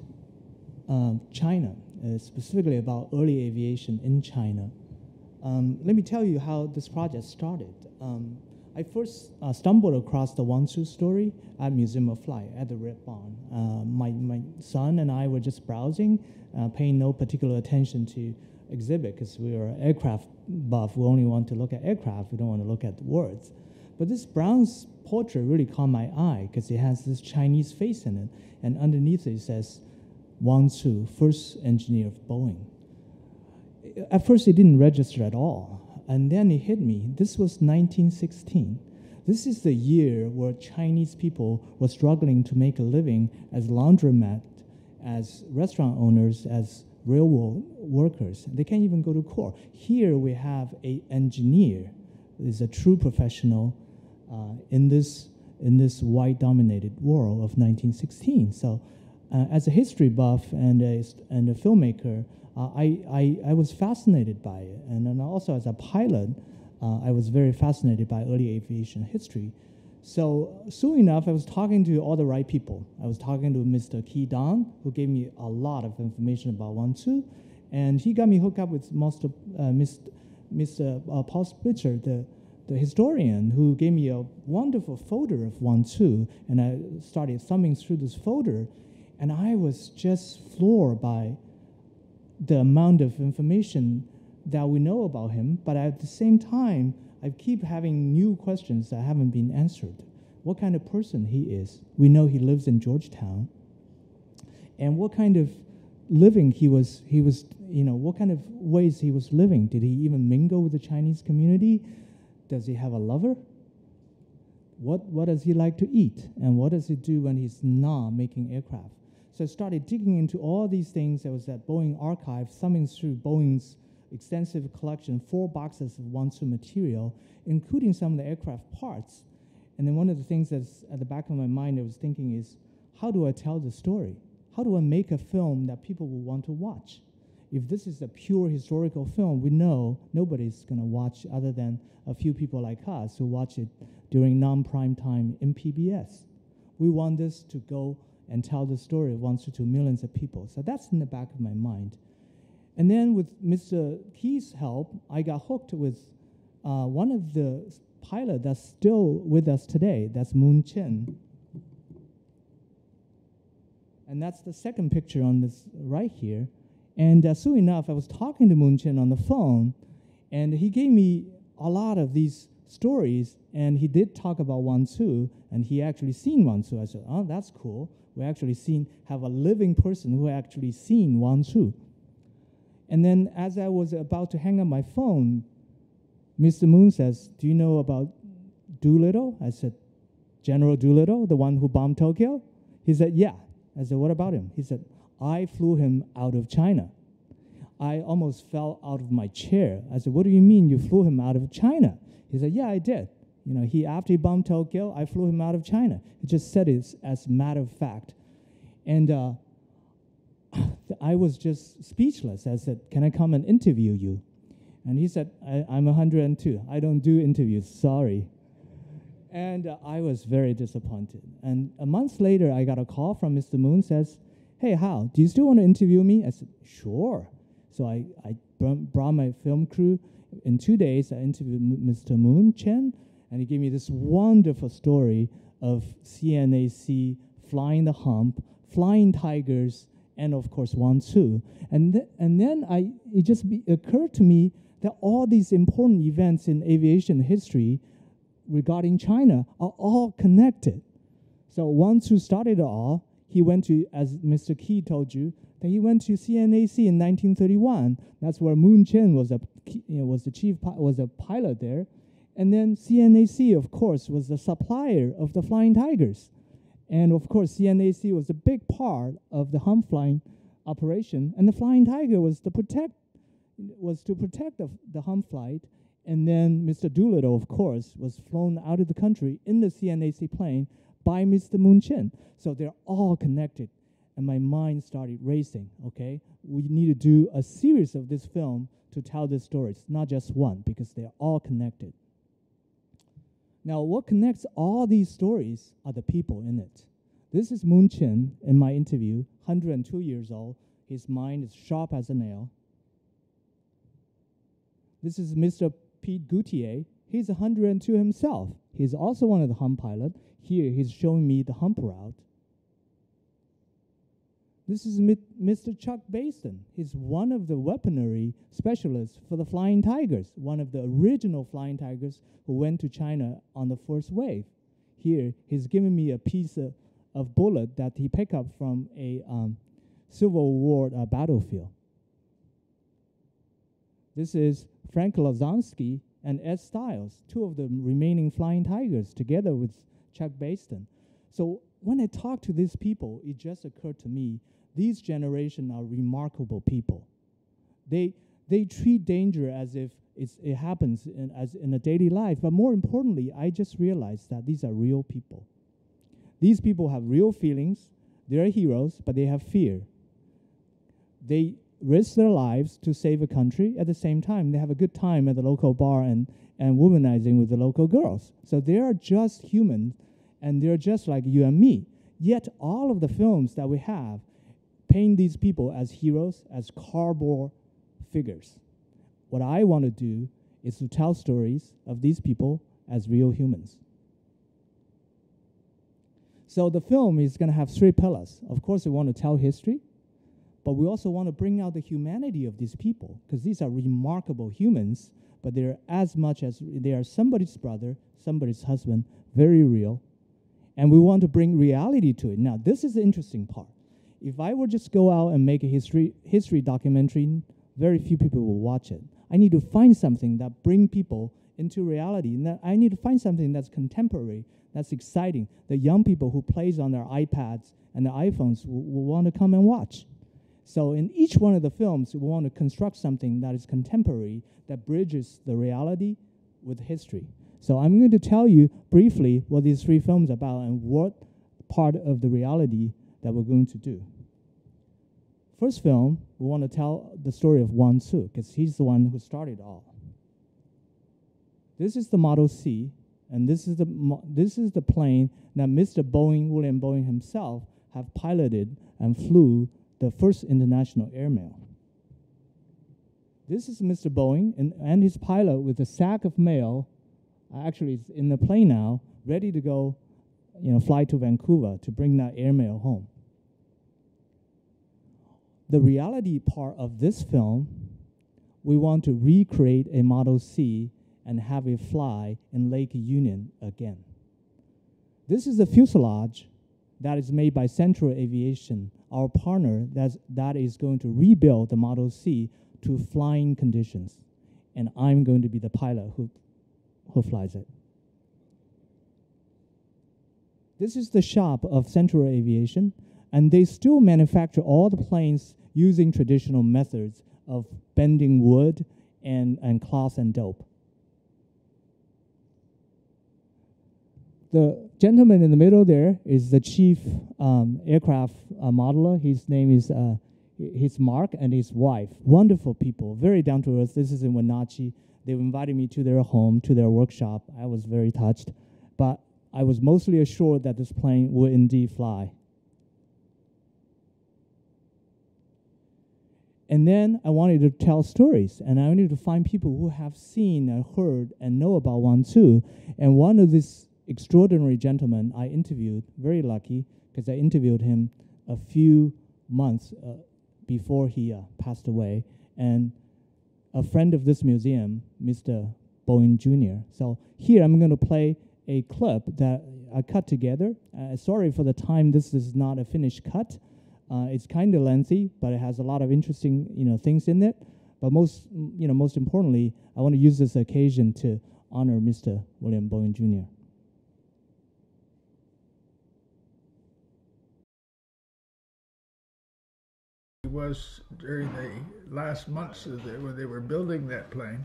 China, specifically about early aviation in China. Let me tell you how this project started. I first stumbled across the Wong Tsu story at Museum of Flight at the Red Barn. My son and I were just browsing, paying no particular attention to exhibit because we are aircraft buff. We only want to look at aircraft. We don't want to look at words. But this Brown's portrait really caught my eye because it has this Chinese face in it, and underneath it says, Wong Tsu, first engineer of Boeing. At first, it didn't register at all, and then it hit me. This was 1916. This is the year where Chinese people were struggling to make a living as laundromat, as restaurant owners, as railroad workers. They can't even go to court. Here we have an engineer who is a true professional in this white-dominated world of 1916. So as a history buff and a filmmaker, I was fascinated by it. And then also as a pilot, I was very fascinated by early aviation history. So soon enough, I was talking to all the right people. I was talking to Mr. Ki Dong, who gave me a lot of information about Wong Tsu. And he got me hooked up with Mr. Paul Spitzer, the historian, who gave me a wonderful folder of Wong Tsu, and I started thumbing through this folder, and I was just floored by the amount of information that we know about him, but at the same time, I keep having new questions that haven't been answered. What kind of person he is? We know he lives in Georgetown, and what kind of living he was, you know, what kind of ways he was living? Did he even mingle with the Chinese community? Does he have a lover? What does he like to eat? And what does he do when he's not making aircraft? So I started digging into all these things. I was at Boeing Archive, thumbing through Boeing's extensive collection, 4 boxes of Wong Tsu material, including some of the aircraft parts. And then one of the things that's at the back of my mind I was thinking is, how do I tell the story? How do I make a film that people will want to watch? If this is a pure historical film, we know nobody's going to watch other than a few people like us who watch it during non-prime time in PBS. We want this to go and tell the story of Wong Tsu to millions of people. So that's in the back of my mind. And then with Mr. Ki's help, I got hooked with one of the pilots that's still with us today. That's Moon Chen. And that's the second picture on this right here. And soon enough, I was talking to Moon Chen on the phone, and he gave me a lot of these stories, and he did talk about Wong Tsu, and he actually seen Wong Tsu. I said, oh, that's cool. We actually have a living person who actually seen Wong Tsu. And then as I was about to hang up my phone, Mr. Moon says, do you know about Doolittle? I said, General Doolittle, the one who bombed Tokyo? He said, yeah. I said, what about him? He said, I flew him out of China. I almost fell out of my chair. I said, what do you mean you flew him out of China? He said, yeah, I did. You know, after he bombed Tokyo, I flew him out of China. He just said it as a matter of fact. And I was just speechless. I said, can I come and interview you? And he said, I'm 102. I don't do interviews, sorry. And I was very disappointed. And a month later, I got a call from Mr. Moon, says, hey, Hal, do you still want to interview me? I said, sure. So I brought my film crew. In 2 days, I interviewed Mr. Moon Chen, and he gave me this wonderful story of CNAC, flying the hump, flying tigers, and of course, Wong Tsu. And then it occurred to me that all these important events in aviation history regarding China are all connected. So Wong Tsu started it all. He went to, as Mr. Ki told you, that he went to CNAC in 1931. That's where Moon Chen was a pilot there, and then CNAC, of course, was the supplier of the Flying Tigers, and of course CNAC was a big part of the hump flying operation, and the Flying Tiger was to protect the hump flight. And then Mr. Doolittle, of course, was flown out of the country in the CNAC plane by Mr. Moon Chen. So they're all connected. And my mind started racing, okay? We need to do a series of this film to tell this story. It's not just one, because they're all connected. Now, what connects all these stories are the people in it. This is Moon Chen in my interview, 102 years old. His mind is sharp as a nail. This is Mr. Pete Gautier. He's 102 himself. He's also one of the hump pilot. Here, he's showing me the hump route. This is Mr. Chuck Basin. He's one of the weaponry specialists for the Flying Tigers, one of the original Flying Tigers who went to China on the first wave. Here, he's giving me a piece of bullet that he picked up from a Civil War battlefield. This is Frank Lazanski and Ed Stiles, two of the remaining Flying Tigers, together with Chuck Baisden. So when I talk to these people, it just occurred to me, these generation are remarkable people. They treat danger as if it happens as in a daily life, but more importantly, I just realized that these are real people. These people have real feelings, they're heroes, but they have fear. They risk their lives to save a country. At the same time, they have a good time at the local bar and womanizing with the local girls. So they are just human, and they're just like you and me. Yet all of the films that we have paint these people as heroes, as cardboard figures. What I want to do is to tell stories of these people as real humans. So the film is going to have three pillars. Of course, we want to tell history, but we also want to bring out the humanity of these people, because these are remarkable humans, but they're as much as they are somebody's brother, somebody's husband, very real. And we want to bring reality to it. Now, this is the interesting part. If I were just go out and make a history documentary, very few people will watch it. I need to find something that brings people into reality. And that I need to find something that's contemporary, that's exciting, that young people who plays on their iPads and their iPhones will want to come and watch. So in each one of the films, we want to construct something that is contemporary, that bridges the reality with history. So I'm going to tell you briefly what these three films are about and what part of the reality that we're going to do. First film, we want to tell the story of Wong Tsu, because he's the one who started all. This is the Model C, and this is the plane that Mr. Boeing, William Boeing himself, have piloted and flew the first international airmail. This is Mr. Boeing and his pilot with a sack of mail. Actually, it's in the plane now, ready to go, fly to Vancouver to bring that airmail home. The reality part of this film, we want to recreate a Model C and have it fly in Lake Union again. This is the fuselage that is made by Central Aviation, our partner that is going to rebuild the Model C to flying conditions. And I'm going to be the pilot who flies it. This is the shop of Central Aviation, and they still manufacture all the planes using traditional methods of bending wood and cloth and dope. The gentleman in the middle there is the chief aircraft modeler. His name is Mark, and his wife. Wonderful people, very down to earth. This is in Wenatchee. They invited me to their home, to their workshop. I was very touched, but I was mostly assured that this plane would indeed fly. And then I wanted to tell stories, and I wanted to find people who have seen and heard and know about Wong Tsu. And one of these extraordinary gentleman I interviewed, very lucky, because I interviewed him a few months before he passed away, and a friend of this museum, Mr. Boeing Jr. So here I'm going to play a clip that are cut together. Sorry for the time, this is not a finished cut. It's kind of lengthy, but it has a lot of interesting, things in it. But most importantly, I want to use this occasion to honor Mr. William Boeing, Jr. It was during the last months of when they were building that plane,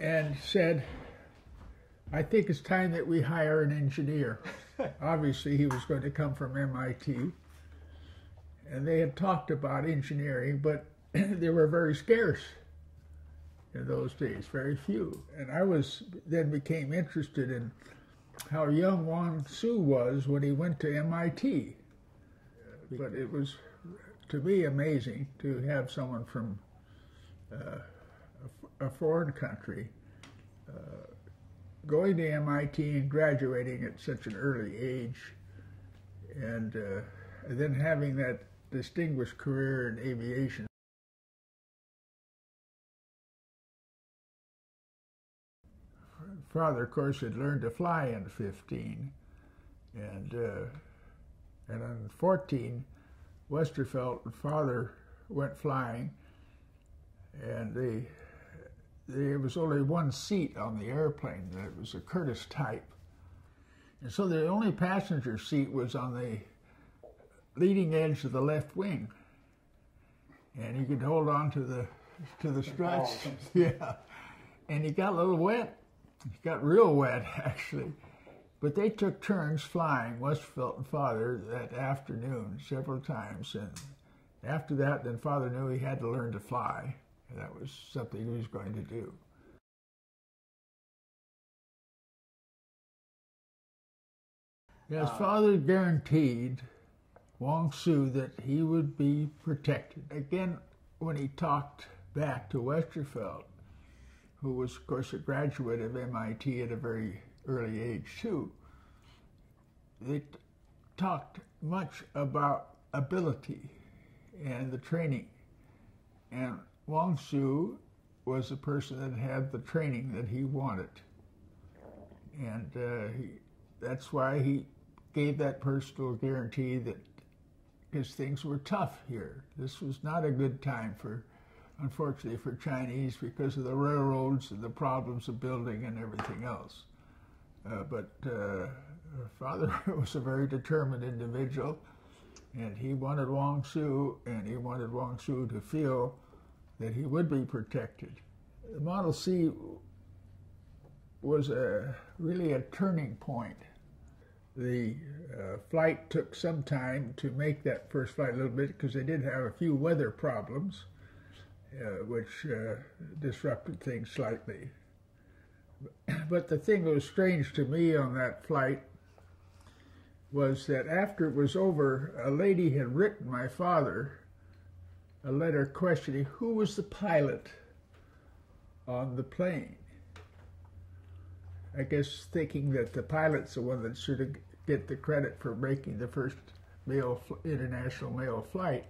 and said, I think it's time that we hire an engineer. Obviously, he was going to come from MIT. And they had talked about engineering, but they were very scarce in those days, very few. And I then became interested in how young Wong Tsu was when he went to MIT. But it was, to me, amazing to have someone from a foreign country going to MIT and graduating at such an early age, and then having that distinguished career in aviation. Father, of course, had learned to fly in 15, and in 14, Westervelt and Father went flying, and there was only one seat on the airplane. It was a Curtiss type, and so the only passenger seat was on the leading edge of the left wing, and he could hold on to the struts. Yeah, and he got a little wet. He got real wet, actually. But they took turns flying, Westervelt and Father, that afternoon several times. And after that, then Father knew he had to learn to fly. And that was something he was going to do. Yes, Father guaranteed Wong Tsu that he would be protected. Again, when he talked back to Westervelt, who was, of course, a graduate of MIT at a very early age, too, they talked much about ability and the training. And Wong Tsu was the person that had the training that he wanted. And that's why he gave that personal guarantee that, because things were tough here. This was not a good time for, unfortunately, for Chinese, because of the railroads and the problems of building and everything else. But Father was a very determined individual, and he wanted Wong Tsu, and he wanted Wong Tsu to feel that he would be protected. The Model C was really a turning point. The flight took some time to make that first flight a little bit, because they did have a few weather problems, which disrupted things slightly. But the thing that was strange to me on that flight was that after it was over, a lady had written my father a letter questioning who was the pilot on the plane. I guess thinking that the pilot's the one that should get the credit for making the first international mail flight.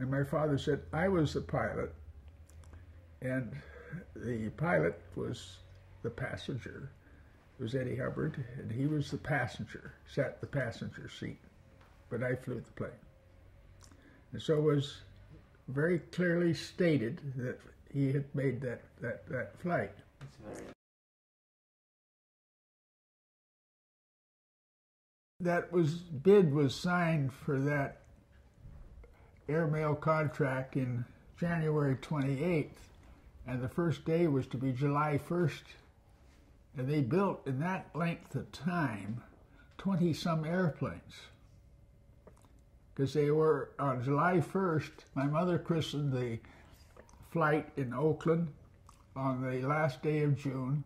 And my father said, I was the pilot, and the pilot was the passenger. It was Eddie Hubbard, and he was the passenger, sat the passenger seat, but I flew the plane. And so it was very clearly stated that he had made that flight. That bid was signed for that airmail contract in January 28th, and the first day was to be July 1st, and they built in that length of time 20-some airplanes, because they were on July 1st. My mother christened the flight in Oakland on the last day of June,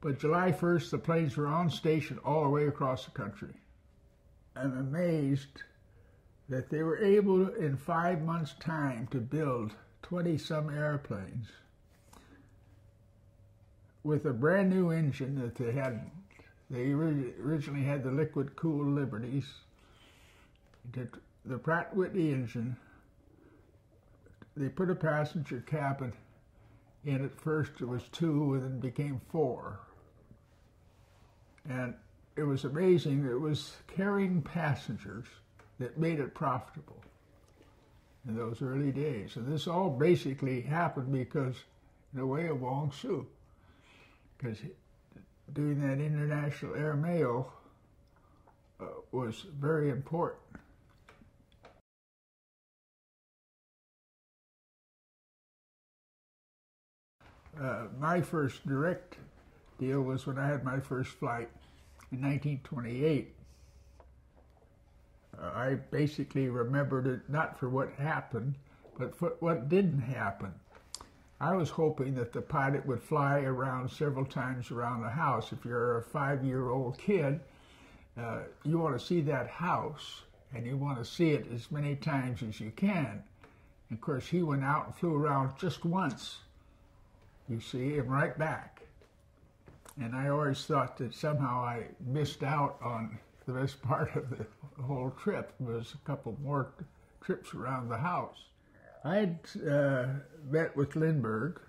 but July 1st the planes were on station all the way across the country. I'm amazed that they were able, in 5 months' time, to build 20-some airplanes with a brand new engine that they hadn't. They originally had the liquid-cooled Liberties, the Pratt & Whitney engine. They put a passenger cabin in. At first it was two, and then became four. And it was amazing. It was carrying passengers that made it profitable in those early days. And this all basically happened because, in a way, of Wong Tsu. Because doing that international air mail was very important. My first direct deal was when I had my first flight in 1928. I basically remembered it not for what happened, but for what didn't happen. I was hoping that the pilot would fly around several times around the house. If you're a five-year-old kid, you want to see that house, and you want to see it as many times as you can. And of course, he went out and flew around just once. You see, and right back. And I always thought that somehow I missed out on the best part of the whole trip. It was a couple more trips around the house. I had met with Lindbergh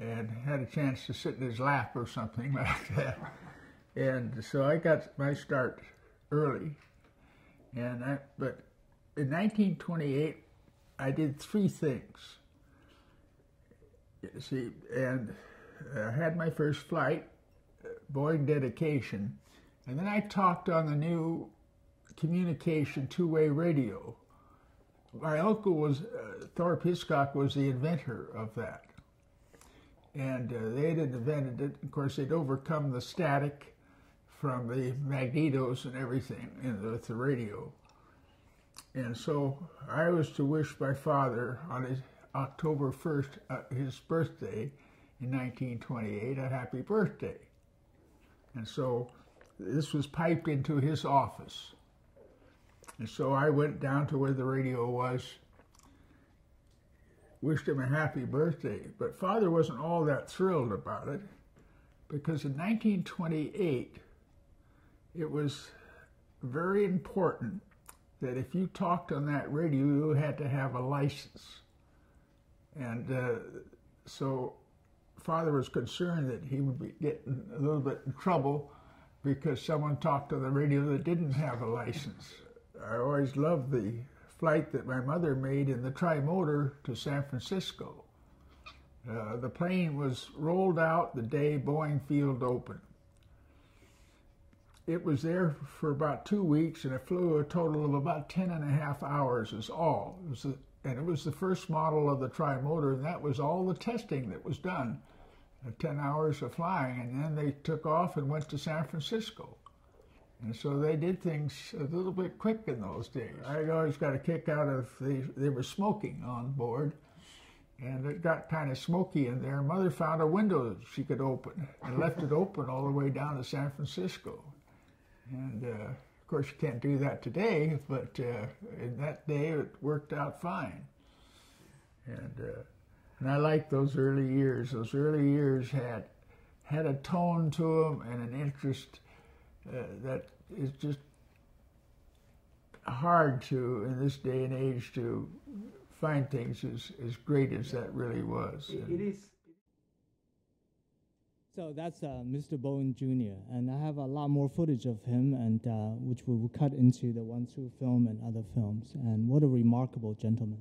and had a chance to sit in his lap or something like that. And so I got my start early. And but in 1928, I did three things. See, and I had my first flight, Boeing dedication, and then I talked on the new communication two-way radio. My uncle was, Thorpe Hiscock was the inventor of that, and they had invented it. Of course, they'd overcome the static from the magnetos and everything with the radio. And so I was to wish my father on his October 1st, his birthday in 1928, a happy birthday. And so this was piped into his office. And so I went down to where the radio was, wished him a happy birthday. But Father wasn't all that thrilled about it, because in 1928, it was very important that if you talked on that radio, you had to have a license. And so Father was concerned that he would be getting a little bit in trouble because someone talked on the radio that didn't have a license. I always loved the flight that my mother made in the trimotor to San Francisco. The plane was rolled out the day Boeing Field opened. It was there for about 2 weeks, and it flew a total of about 10.5 hours is all. And it was the first model of the trimotor, and that was all the testing that was done, 10 hours of flying. And then they took off and went to San Francisco. And so they did things a little bit quick in those days. I always got a kick out of they were smoking on board, and it got kind of smoky in there. Mother found a window that she could open and left it open all the way down to San Francisco. And of course, you can't do that today, but in that day it worked out fine. And I liked those early years. Those early years had a tone to them and an interest that is just hard to, in this day and age, to find things as great as that really was. It is. So that's Mr. Boeing Jr. And I have a lot more footage of him, and which we will cut into the Wong Tsu film and other films. And what a remarkable gentleman,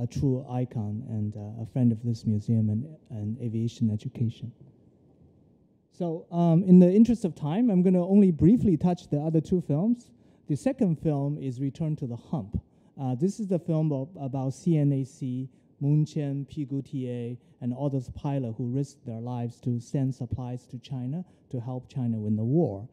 a true icon, and a friend of this museum and aviation education. So in the interest of time, I'm going to only briefly touch the other two films. The second film is Return to the Hump. This is the film about CNAC, Moon Chen, Pigu Ta, and all those pilots who risked their lives to send supplies to China to help China win the war.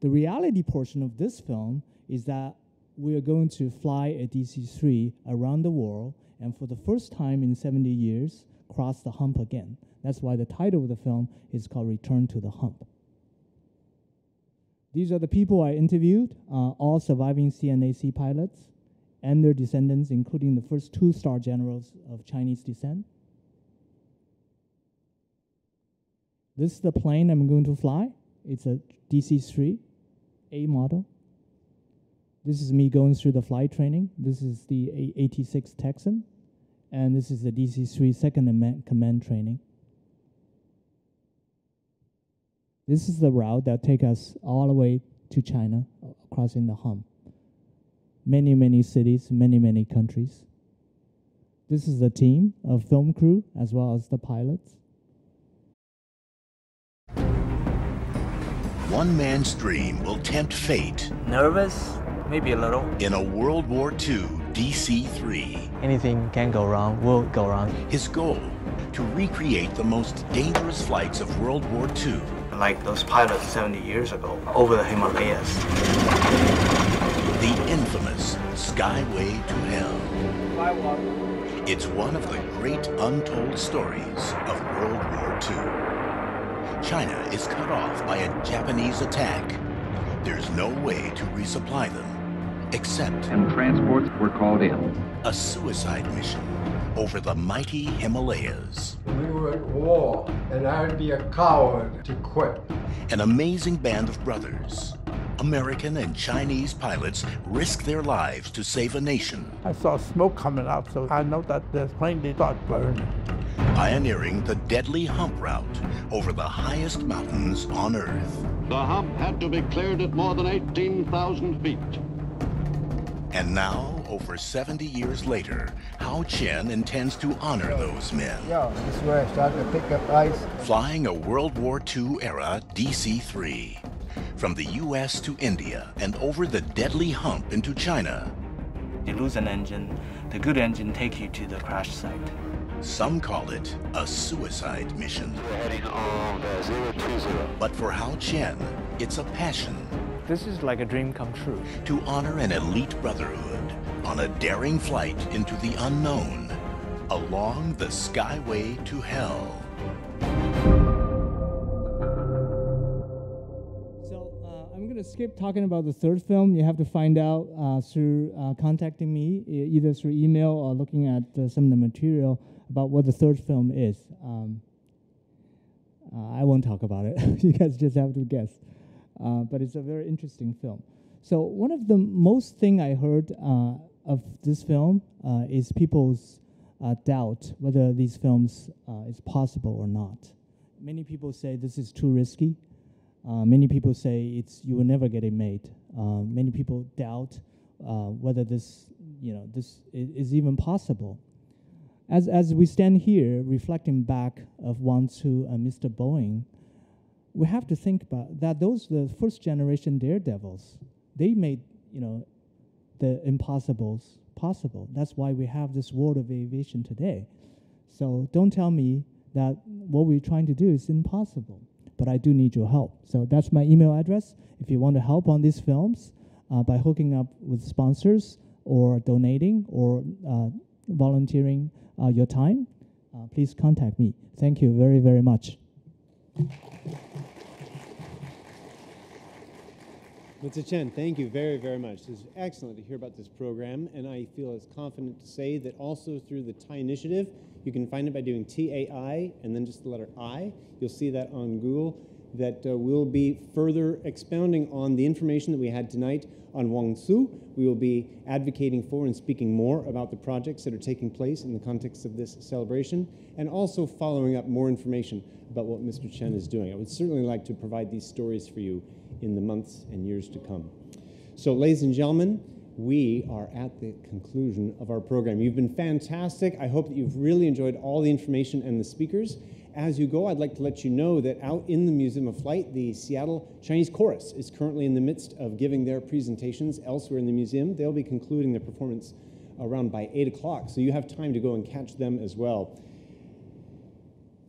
The reality portion of this film is that we are going to fly a DC-3 around the world, and for the first time in 70 years, cross the hump again. That's why the title of the film is called Return to the Hump. These are the people I interviewed, all surviving CNAC pilots and their descendants, including the first two-star generals of Chinese descent. This is the plane I'm going to fly. It's a DC-3, A model. This is me going through the flight training. This is the A-86 Texan, and this is the DC-3 second command training. This is the route that takes us all the way to China, crossing the hump. Many, many cities, many, many countries. This is the team of film crew as well as the pilots. One man's dream will tempt fate. Nervous? Maybe a little. In a World War II DC-3. Anything can go wrong, will go wrong. His goal, to recreate the most dangerous flights of World War II. Like those pilots 70 years ago, over the Himalayas. The infamous Skyway to Hell. Skywalker. It's one of the great untold stories of World War II. China is cut off by a Japanese attack. There's no way to resupply them, except... And transports were called in. A suicide mission over the mighty Himalayas. We were at war, and I would be a coward to quit. An amazing band of brothers. American and Chinese pilots risk their lives to save a nation. I saw smoke coming up, so I know that the plane did not burn. Pioneering the deadly hump route over the highest mountains on Earth. The hump had to be cleared at more than 18,000 feet. And now, over 70 years later, Hao Chen intends to honor those men. Yeah, this is where I started to pick up ice. Flying a World War II-era DC-3. From the U.S. to India and over the deadly hump into China. You lose an engine, the good engine takes you to the crash site. Some call it a suicide mission. We're heading on 020. But for Hao Chen, it's a passion. This is like a dream come true. To honor an elite brotherhood on a daring flight into the unknown, along the Skyway to Hell. To skip talking about the third film, you have to find out through contacting me, either through email or looking at some of the material about what the third film is. I won't talk about it. You guys just have to guess. But it's a very interesting film. So one of the most thing I heard of this film is people's doubt whether these films is possible or not. Many people say this is too risky. Many people say you will never get it made. Many people doubt whether this, this is even possible. As we stand here reflecting back of Wong Tsu and Mr. Boeing, we have to think about that the first generation daredevils. They made the impossibles possible. That's why we have this world of aviation today. So don't tell me that what we're trying to do is impossible. But I do need your help. So that's my email address. If you want to help on these films by hooking up with sponsors or donating or volunteering your time, please contact me. Thank you very, very much. Mr. Chen, thank you very, very much. It was excellent to hear about this program, and I feel as confident to say that also through the TAI initiative, you can find it by doing TAI and then just the letter I. You'll see that on Google. That we'll be further expounding on the information that we had tonight on Wong Tsu. We will be advocating for and speaking more about the projects that are taking place in the context of this celebration, and also following up more information about what Mr. Chen is doing. I would certainly like to provide these stories for you in the months and years to come. So, ladies and gentlemen, we are at the conclusion of our program. You've been fantastic. I hope that you've really enjoyed all the information and the speakers. As you go, I'd like to let you know that out in the Museum of Flight, the Seattle Chinese Chorus is currently in the midst of giving their presentations elsewhere in the museum. They'll be concluding their performance around by 8 o'clock, so you have time to go and catch them as well.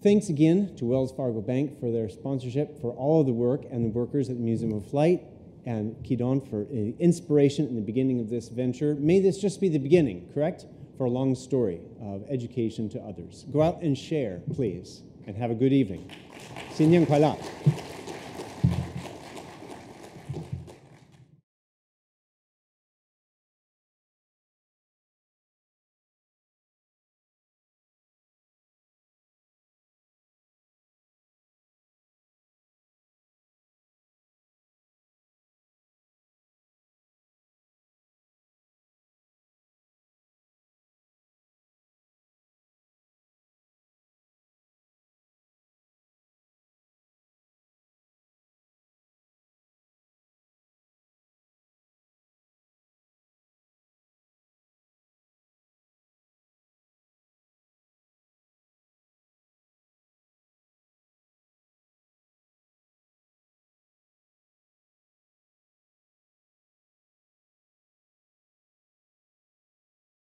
Thanks again to Wells Fargo Bank for their sponsorship, for all of the work and the workers at the Museum of Flight, and Ki Dong for inspiration in the beginning of this venture. May this just be the beginning, correct? For a long story of education to others. Go out and share, please. And have a good evening. 新年快乐!